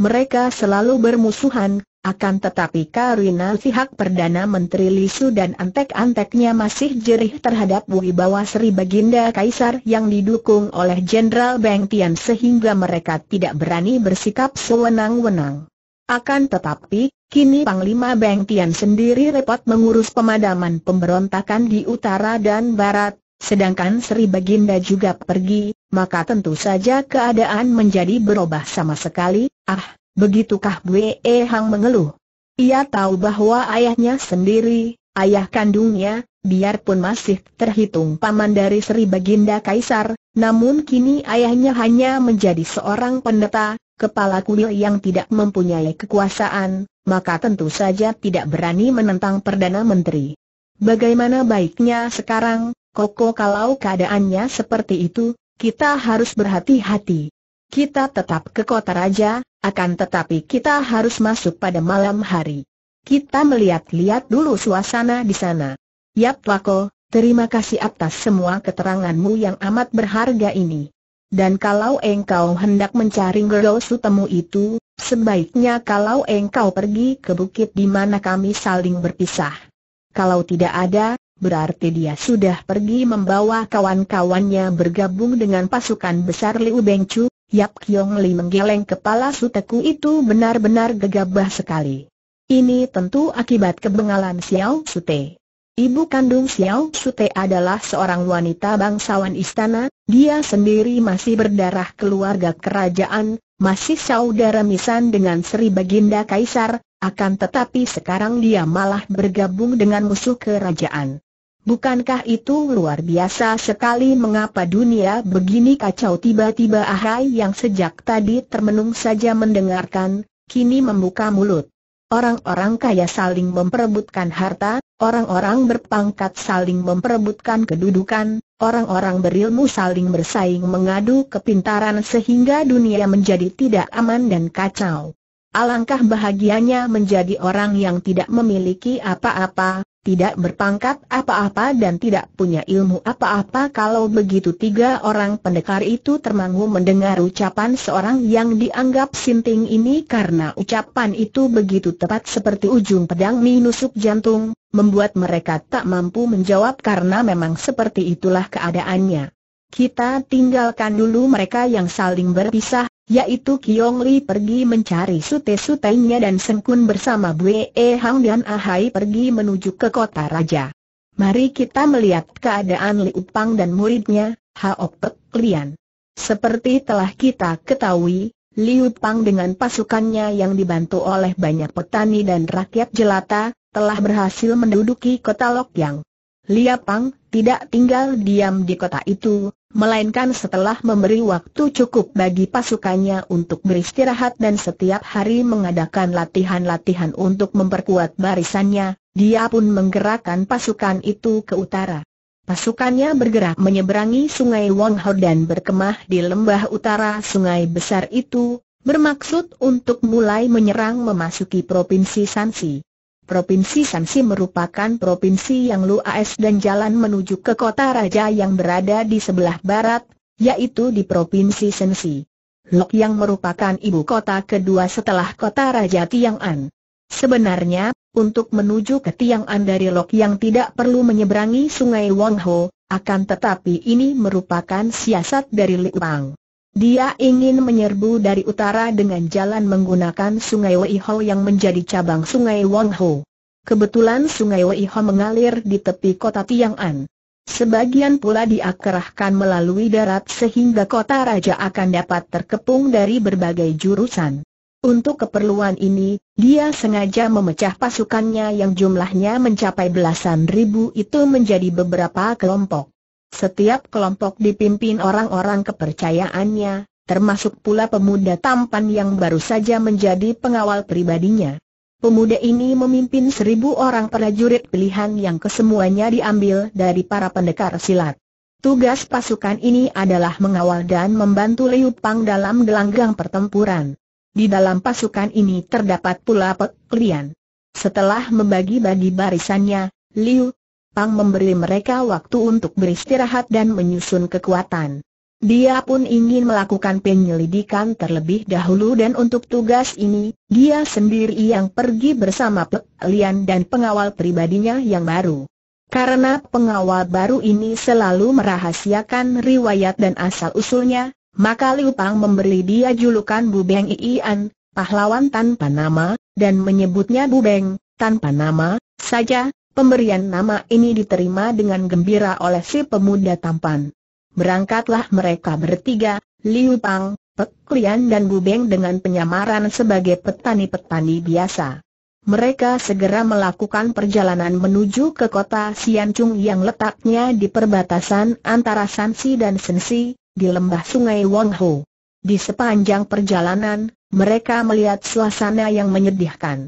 Mereka selalu bermusuhan, akan tetapi karena pihak Perdana Menteri Li Su dan antek-anteknya masih jerih terhadap wibawa Sri Baginda Kaisar yang didukung oleh Jenderal Beng-tian sehingga mereka tidak berani bersikap sewenang-wenang. Akan tetapi, kini Panglima Beng-tian sendiri repot mengurus pemadaman pemberontakan di utara dan barat, sedangkan Sri Baginda juga pergi, maka tentu saja keadaan menjadi berubah sama sekali. Ah, begitukah Gue Hang mengeluh? Ia tahu bahwa ayahnya sendiri, ayah kandungnya, biarpun masih terhitung paman dari Sri Baginda Kaisar, namun kini ayahnya hanya menjadi seorang pendeta, kepala kuil yang tidak mempunyai kekuasaan, maka tentu saja tidak berani menentang Perdana Menteri. Bagaimana baiknya sekarang, Koko, kalau keadaannya seperti itu, kita harus berhati-hati. Kita tetap ke kota raja, akan tetapi kita harus masuk pada malam hari. Kita melihat-lihat dulu suasana di sana. Yap Wako, terima kasih atas semua keteranganmu yang amat berharga ini. Dan kalau engkau hendak mencari Ngero Sutemu itu, sebaiknya kalau engkau pergi ke bukit di mana kami saling berpisah. Kalau tidak ada, berarti dia sudah pergi membawa kawan-kawannya bergabung dengan pasukan besar Liu Bengcu. Yap Kiong-li menggeleng kepala. Suteku itu benar-benar gegabah sekali. Ini tentu akibat kebengalan Xiao Sute. Ibu kandung Xiao Sute adalah seorang wanita bangsawan istana, dia sendiri masih berdarah keluarga kerajaan, masih saudara misan dengan Sri Baginda Kaisar, akan tetapi sekarang dia malah bergabung dengan musuh kerajaan. Bukankah itu luar biasa sekali? Mengapa dunia begini kacau? Tiba-tiba Ahai yang sejak tadi termenung saja mendengarkan, kini membuka mulut. Orang-orang kaya saling memperebutkan harta, orang-orang berpangkat saling memperebutkan kedudukan, orang-orang berilmu saling bersaing mengadu kepintaran sehingga dunia menjadi tidak aman dan kacau. Alangkah bahagianya menjadi orang yang tidak memiliki apa-apa, tidak berpangkat apa-apa dan tidak punya ilmu apa-apa. Kalau begitu, tiga orang pendekar itu termangu mendengar ucapan seorang yang dianggap sinting ini, karena ucapan itu begitu tepat seperti ujung pedang menusuk jantung, membuat mereka tak mampu menjawab karena memang seperti itulah keadaannya. Kita tinggalkan dulu mereka yang saling berpisah, yaitu Kiong-li pergi mencari sute-sutenya dan Seng-kun bersama Bu-eng Hong dan Ahai pergi menuju ke kota raja. Mari kita melihat keadaan Liu Pang dan muridnya, Hao Pek Lian. Seperti telah kita ketahui, Liu Pang dengan pasukannya yang dibantu oleh banyak petani dan rakyat jelata, telah berhasil menduduki kota Lok-yang. Liu Pang tidak tinggal diam di kota itu, melainkan setelah memberi waktu cukup bagi pasukannya untuk beristirahat dan setiap hari mengadakan latihan-latihan untuk memperkuat barisannya, dia pun menggerakkan pasukan itu ke utara. Pasukannya bergerak menyeberangi Sungai Wong Ho dan berkemah di lembah utara sungai besar itu, bermaksud untuk mulai menyerang memasuki Provinsi Shanxi. Provinsi Shanxi merupakan provinsi yang luas dan jalan menuju ke kota raja yang berada di sebelah barat, yaitu di Provinsi Shanxi. Lok-yang merupakan ibu kota kedua setelah kota raja Tiang'an. Sebenarnya, untuk menuju ke Tiang'an dari Lok-yang tidak perlu menyeberangi Sungai Wong Ho, akan tetapi ini merupakan siasat dari Liu Bang. Dia ingin menyerbu dari utara dengan jalan menggunakan Sungai Wei E Hong yang menjadi cabang Sungai Wong Ho. Kebetulan Sungai Wei E Hong mengalir di tepi kota Tiang'an. Sebagian pula diakerahkan melalui darat sehingga kota raja akan dapat terkepung dari berbagai jurusan. Untuk keperluan ini, dia sengaja memecah pasukannya yang jumlahnya mencapai belasan ribu itu menjadi beberapa kelompok. Setiap kelompok dipimpin orang-orang kepercayaannya, termasuk pula pemuda tampan yang baru saja menjadi pengawal pribadinya. Pemuda ini memimpin 1.000 orang prajurit pilihan yang kesemuanya diambil dari para pendekar silat. Tugas pasukan ini adalah mengawal dan membantu Liu Bang dalam gelanggang pertempuran. Di dalam pasukan ini terdapat pula Pek Lian. Setelah membagi-bagi barisannya, Liu Bang memberi mereka waktu untuk beristirahat dan menyusun kekuatan. Dia pun ingin melakukan penyelidikan terlebih dahulu dan untuk tugas ini, dia sendiri yang pergi bersama Pek Lian dan pengawal pribadinya yang baru. Karena pengawal baru ini selalu merahasiakan riwayat dan asal-usulnya, maka Liu Bang memberi dia julukan Bubeng Ian, pahlawan tanpa nama, dan menyebutnya Bubeng, tanpa nama, saja. Pemberian nama ini diterima dengan gembira oleh si pemuda tampan. Berangkatlah mereka bertiga, Liu Bang, Pek Lian dan Bubeng dengan penyamaran sebagai petani-petani biasa. Mereka segera melakukan perjalanan menuju ke kota Sian-chung yang letaknya di perbatasan antara Shanxi dan Shenxi, di lembah sungai Wong Ho. Di sepanjang perjalanan, mereka melihat suasana yang menyedihkan.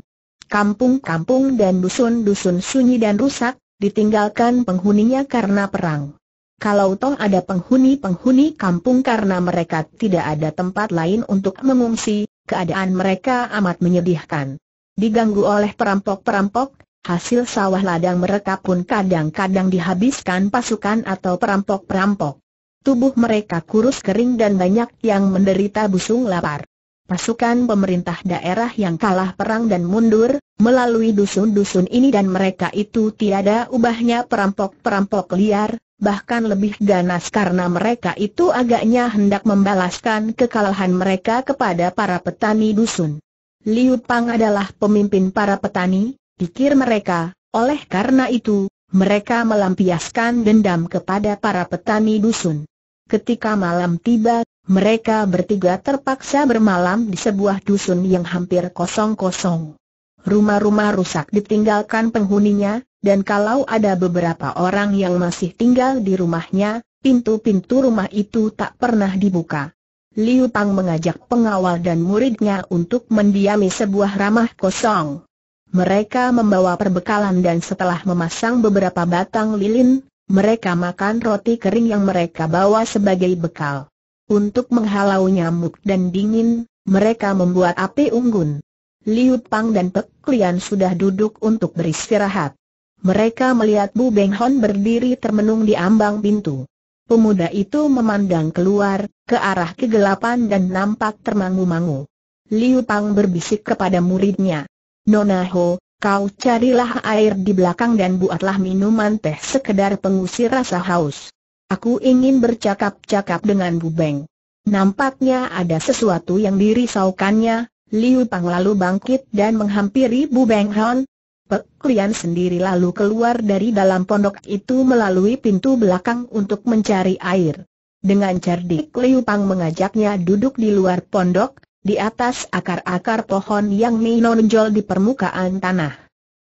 Kampung-kampung dan dusun-dusun sunyi dan rusak, ditinggalkan penghuninya karena perang. Kalau toh ada penghuni-penghuni kampung karena mereka tidak ada tempat lain untuk mengungsi, keadaan mereka amat menyedihkan. Diganggu oleh perampok-perampok, hasil sawah ladang mereka pun kadang-kadang dihabiskan pasukan atau perampok-perampok. Tubuh mereka kurus kering dan banyak yang menderita busung lapar. Pasukan pemerintah daerah yang kalah perang dan mundur, melalui dusun-dusun ini dan mereka itu tiada ubahnya perampok-perampok liar, bahkan lebih ganas karena mereka itu agaknya hendak membalaskan kekalahan mereka kepada para petani dusun. Liu Bang adalah pemimpin para petani, pikir mereka, oleh karena itu, mereka melampiaskan dendam kepada para petani dusun. Ketika malam tiba, mereka bertiga terpaksa bermalam di sebuah dusun yang hampir kosong-kosong. Rumah-rumah rusak ditinggalkan penghuninya, dan kalau ada beberapa orang yang masih tinggal di rumahnya, pintu-pintu rumah itu tak pernah dibuka. Liu Bang mengajak pengawal dan muridnya untuk mendiami sebuah rumah kosong. Mereka membawa perbekalan dan setelah memasang beberapa batang lilin, mereka makan roti kering yang mereka bawa sebagai bekal. Untuk menghalau nyamuk dan dingin, mereka membuat api unggun. Liu Bang dan Pek Lian sudah duduk untuk beristirahat. Mereka melihat Bubeng Hong berdiri termenung di ambang pintu. Pemuda itu memandang keluar, ke arah kegelapan dan nampak termangu-mangu. Liu Bang berbisik kepada muridnya, "Nona Ho, kau carilah air di belakang dan buatlah minuman teh sekedar pengusir rasa haus. Aku ingin bercakap-cakap dengan Bubeng." Nampaknya ada sesuatu yang dirisaukannya, Liu Bang lalu bangkit dan menghampiri Bubeng Hong. Pek Lian sendiri lalu keluar dari dalam pondok itu melalui pintu belakang untuk mencari air. Dengan cerdik Liu Bang mengajaknya duduk di luar pondok, di atas akar-akar pohon yang menonjol di permukaan tanah.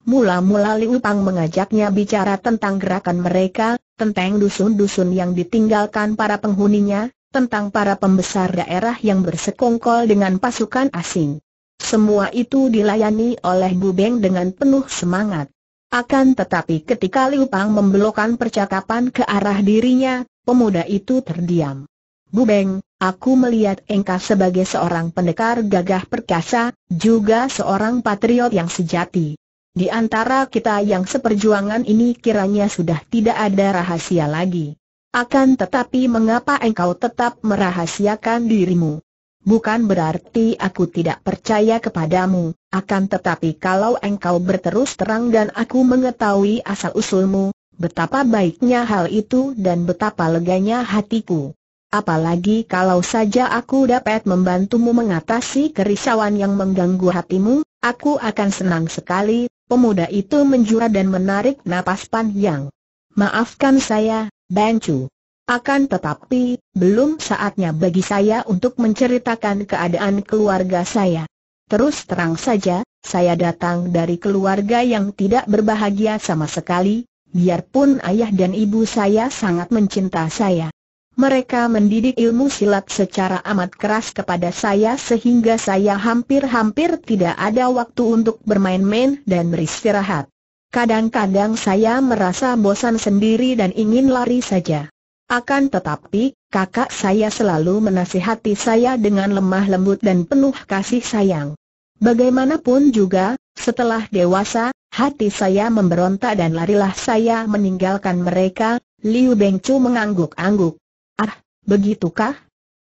Mula-mula Liu Bang mengajaknya bicara tentang gerakan mereka, tentang dusun-dusun yang ditinggalkan para penghuninya, tentang para pembesar daerah yang bersekongkol dengan pasukan asing. Semua itu dilayani oleh Bubeng dengan penuh semangat. Akan tetapi ketika Liu Bang membelokkan percakapan ke arah dirinya, pemuda itu terdiam. "Bubeng, aku melihat engkau sebagai seorang pendekar gagah perkasa, juga seorang patriot yang sejati. Di antara kita yang seperjuangan ini kiranya sudah tidak ada rahasia lagi. Akan tetapi mengapa engkau tetap merahasiakan dirimu? bukan berarti aku tidak percaya kepadamu, akan tetapi kalau engkau berterus terang dan aku mengetahui asal-usulmu, betapa baiknya hal itu dan betapa leganya hatiku. Apalagi kalau saja aku dapat membantumu mengatasi kerisauan yang mengganggu hatimu, aku akan senang sekali. Pemuda itu menjura dan menarik napas panjang. Maafkan saya, Bengcu. Akan tetapi, belum saatnya bagi saya untuk menceritakan keadaan keluarga saya. Terus terang saja, saya datang dari keluarga yang tidak berbahagia sama sekali, biarpun ayah dan ibu saya sangat mencinta saya. Mereka mendidik ilmu silat secara amat keras kepada saya sehingga saya hampir-hampir tidak ada waktu untuk bermain-main dan beristirahat. Kadang-kadang saya merasa bosan sendiri dan ingin lari saja. Akan tetapi, kakak saya selalu menasihati saya dengan lemah lembut dan penuh kasih sayang. Bagaimanapun juga, setelah dewasa, hati saya memberontak dan larilah saya meninggalkan mereka. Liu Bengcu mengangguk-angguk. Ah, begitukah?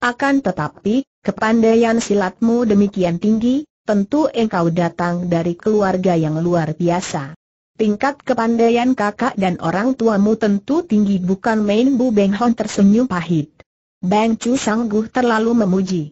Akan tetapi, kepandaian silatmu demikian tinggi, tentu engkau datang dari keluarga yang luar biasa. Tingkat kepandaian kakak dan orang tuamu tentu tinggi bukan main. Bu Beng Hong tersenyum pahit. Bengcu sangguh terlalu memuji.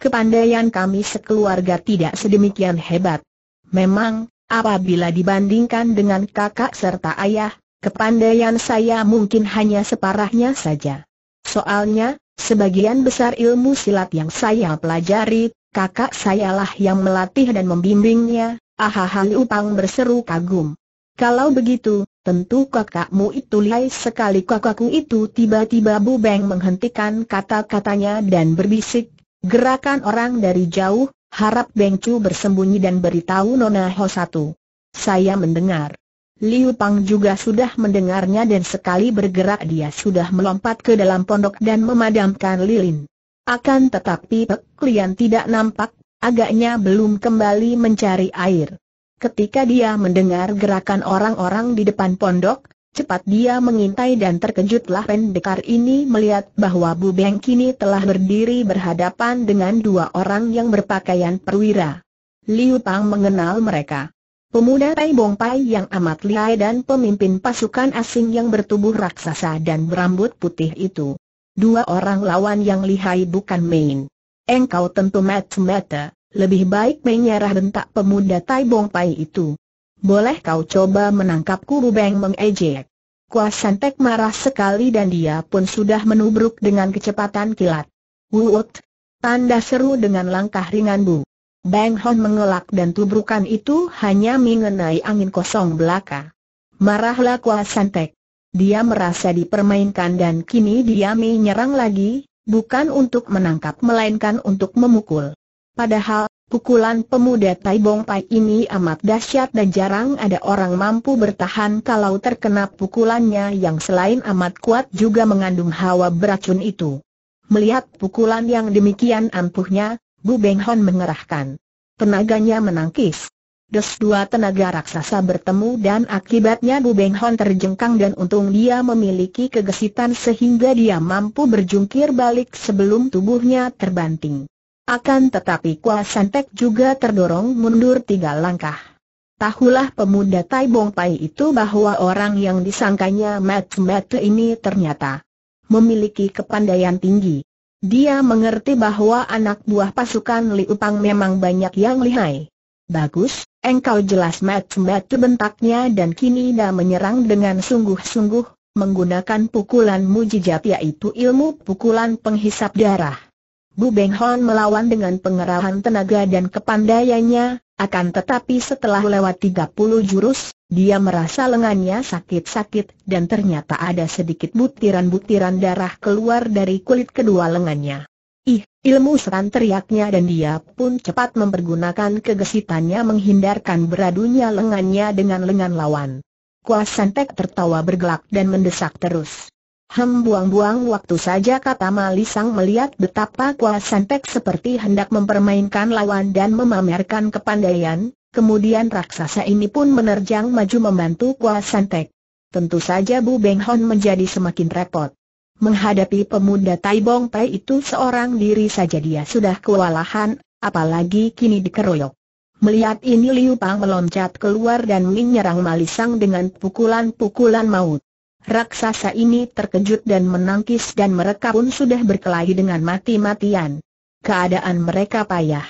Kepandaian kami sekeluarga tidak sedemikian hebat. Memang, apabila dibandingkan dengan kakak serta ayah, kepandaian saya mungkin hanya separahnya saja. Soalnya, sebagian besar ilmu silat yang saya pelajari, kakak sayalah yang melatih dan membimbingnya. Ahai, Upang berseru kagum. Kalau begitu, tentu kakakmu itu lihai sekali. Kakakku itu tiba-tiba Bu Beng menghentikan kata-katanya dan berbisik, gerakan orang dari jauh. Harap Bengcu bersembunyi dan beritahu Nona Ho satu. Saya mendengar. Liu Pang juga sudah mendengarnya dan sekali bergerak dia sudah melompat ke dalam pondok dan memadamkan lilin. Akan tetapi Pek Lian tidak nampak, agaknya belum kembali mencari air. Ketika dia mendengar gerakan orang-orang di depan pondok, cepat dia mengintai dan terkejutlah pendekar ini melihat bahwa Bu Beng kini telah berdiri berhadapan dengan dua orang yang berpakaian perwira. Liu Pang mengenal mereka. Pemuda Tai-bong Pai yang amat lihai dan pemimpin pasukan asing yang bertubuh raksasa dan berambut putih itu. Dua orang lawan yang lihai bukan main. Engkau tentu mata-mata, lebih baik menyerah, bentak pemuda Tai-bong Pai itu. Boleh kau coba menangkapku? Bu Beng mengejek. Kwa San-tek marah sekali dan dia pun sudah menubruk dengan kecepatan kilat. Wuut! Tanda seru dengan langkah ringan Bu Beng Hong mengelak dan tubrukan itu hanya mengenai angin kosong belaka. Marahlah Kwa San-tek. Dia merasa dipermainkan dan kini dia menyerang lagi, bukan untuk menangkap melainkan untuk memukul. Padahal pukulan pemuda Tai-bong Pai ini amat dahsyat dan jarang ada orang mampu bertahan kalau terkena pukulannya yang selain amat kuat juga mengandung hawa beracun itu. Melihat pukulan yang demikian ampuhnya, Bu Beng Hong mengerahkan tenaganya menangkis. Des, dua tenaga raksasa bertemu dan akibatnya Bu Beng Hong terjengkang dan untung dia memiliki kegesitan sehingga dia mampu berjungkir balik sebelum tubuhnya terbanting. Akan tetapi Kwa San-tek juga terdorong mundur 3 langkah. Tahulah pemuda Tai-bong Pai itu bahwa orang yang disangkanya mata-mata ini ternyata memiliki kepandaian tinggi. Dia mengerti bahwa anak buah pasukan Liu Pang memang banyak yang lihai. Bagus, engkau jelas mata-mata, bentaknya dan kini dia menyerang dengan sungguh-sungguh, menggunakan pukulan mujijat yaitu ilmu pukulan penghisap darah. Bu Beng Hong melawan dengan pengerahan tenaga dan kepandaiannya, akan tetapi setelah lewat 30 jurus, dia merasa lengannya sakit-sakit dan ternyata ada sedikit butiran-butiran darah keluar dari kulit kedua lengannya. Ih, ilmu seran, teriaknya dan dia pun cepat mempergunakan kegesitannya menghindarkan beradunya lengannya dengan lengan lawan. Kwa San-tek tertawa bergelak dan mendesak terus. Buang-buang waktu saja, kata Mali-seng melihat betapa Kwa San-tek seperti hendak mempermainkan lawan dan memamerkan kepandaian. Kemudian raksasa ini pun menerjang maju membantu Kwa San-tek. Tentu saja Bu Beng Hong menjadi semakin repot. Menghadapi pemuda Tai-bong Pai itu seorang diri saja dia sudah kewalahan, apalagi kini dikeroyok. Melihat ini Liu Pang meloncat keluar dan menyerang Mali-seng dengan pukulan-pukulan maut. Raksasa ini terkejut dan menangkis dan mereka pun sudah berkelahi dengan mati-matian. Keadaan mereka payah.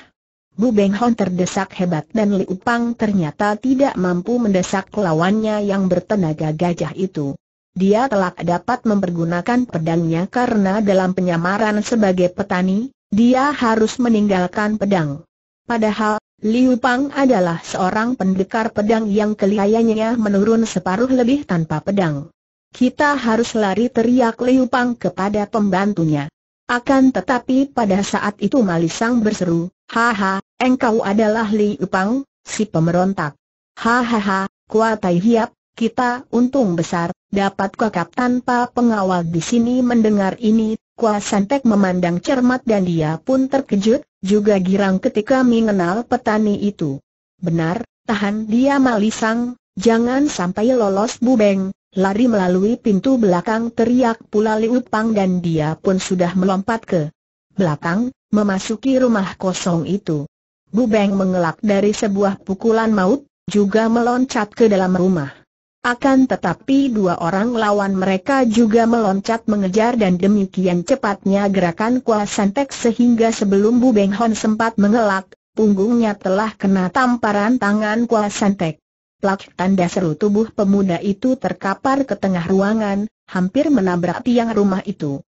Bu-eng Hong terdesak hebat dan Liu Pang ternyata tidak mampu mendesak lawannya yang bertenaga gajah itu. Dia telah dapat mempergunakan pedangnya karena dalam penyamaran sebagai petani, dia harus meninggalkan pedang. Padahal Liu Pang adalah seorang pendekar pedang yang kelihayannya menurun separuh lebih tanpa pedang. Kita harus lari, teriak Liu Pang kepada pembantunya. Akan tetapi pada saat itu Mali-seng berseru, "Haha, engkau adalah Liu Pang, si pemberontak. Hahaha, kuatai hiap, kita untung besar, dapat kakap tanpa pengawal di sini." Mendengar ini, Kwa San-tek memandang cermat dan dia pun terkejut, juga girang ketika mengenal petani itu. "Benar, tahan dia Mali-seng, jangan sampai lolos Bubeng, lari melalui pintu belakang," teriak pula Liu Pang dan dia pun sudah melompat ke belakang, memasuki rumah kosong itu. Bubeng mengelak dari sebuah pukulan maut, juga meloncat ke dalam rumah. Akan tetapi dua orang lawan mereka juga meloncat mengejar dan demikian cepatnya gerakan Kwa San-tek sehingga sebelum Bu-eng Hong sempat mengelak, punggungnya telah kena tamparan tangan Kwa San-tek. Plak, tanda seru tubuh pemuda itu terkapar ke tengah ruangan, hampir menabrak tiang rumah itu.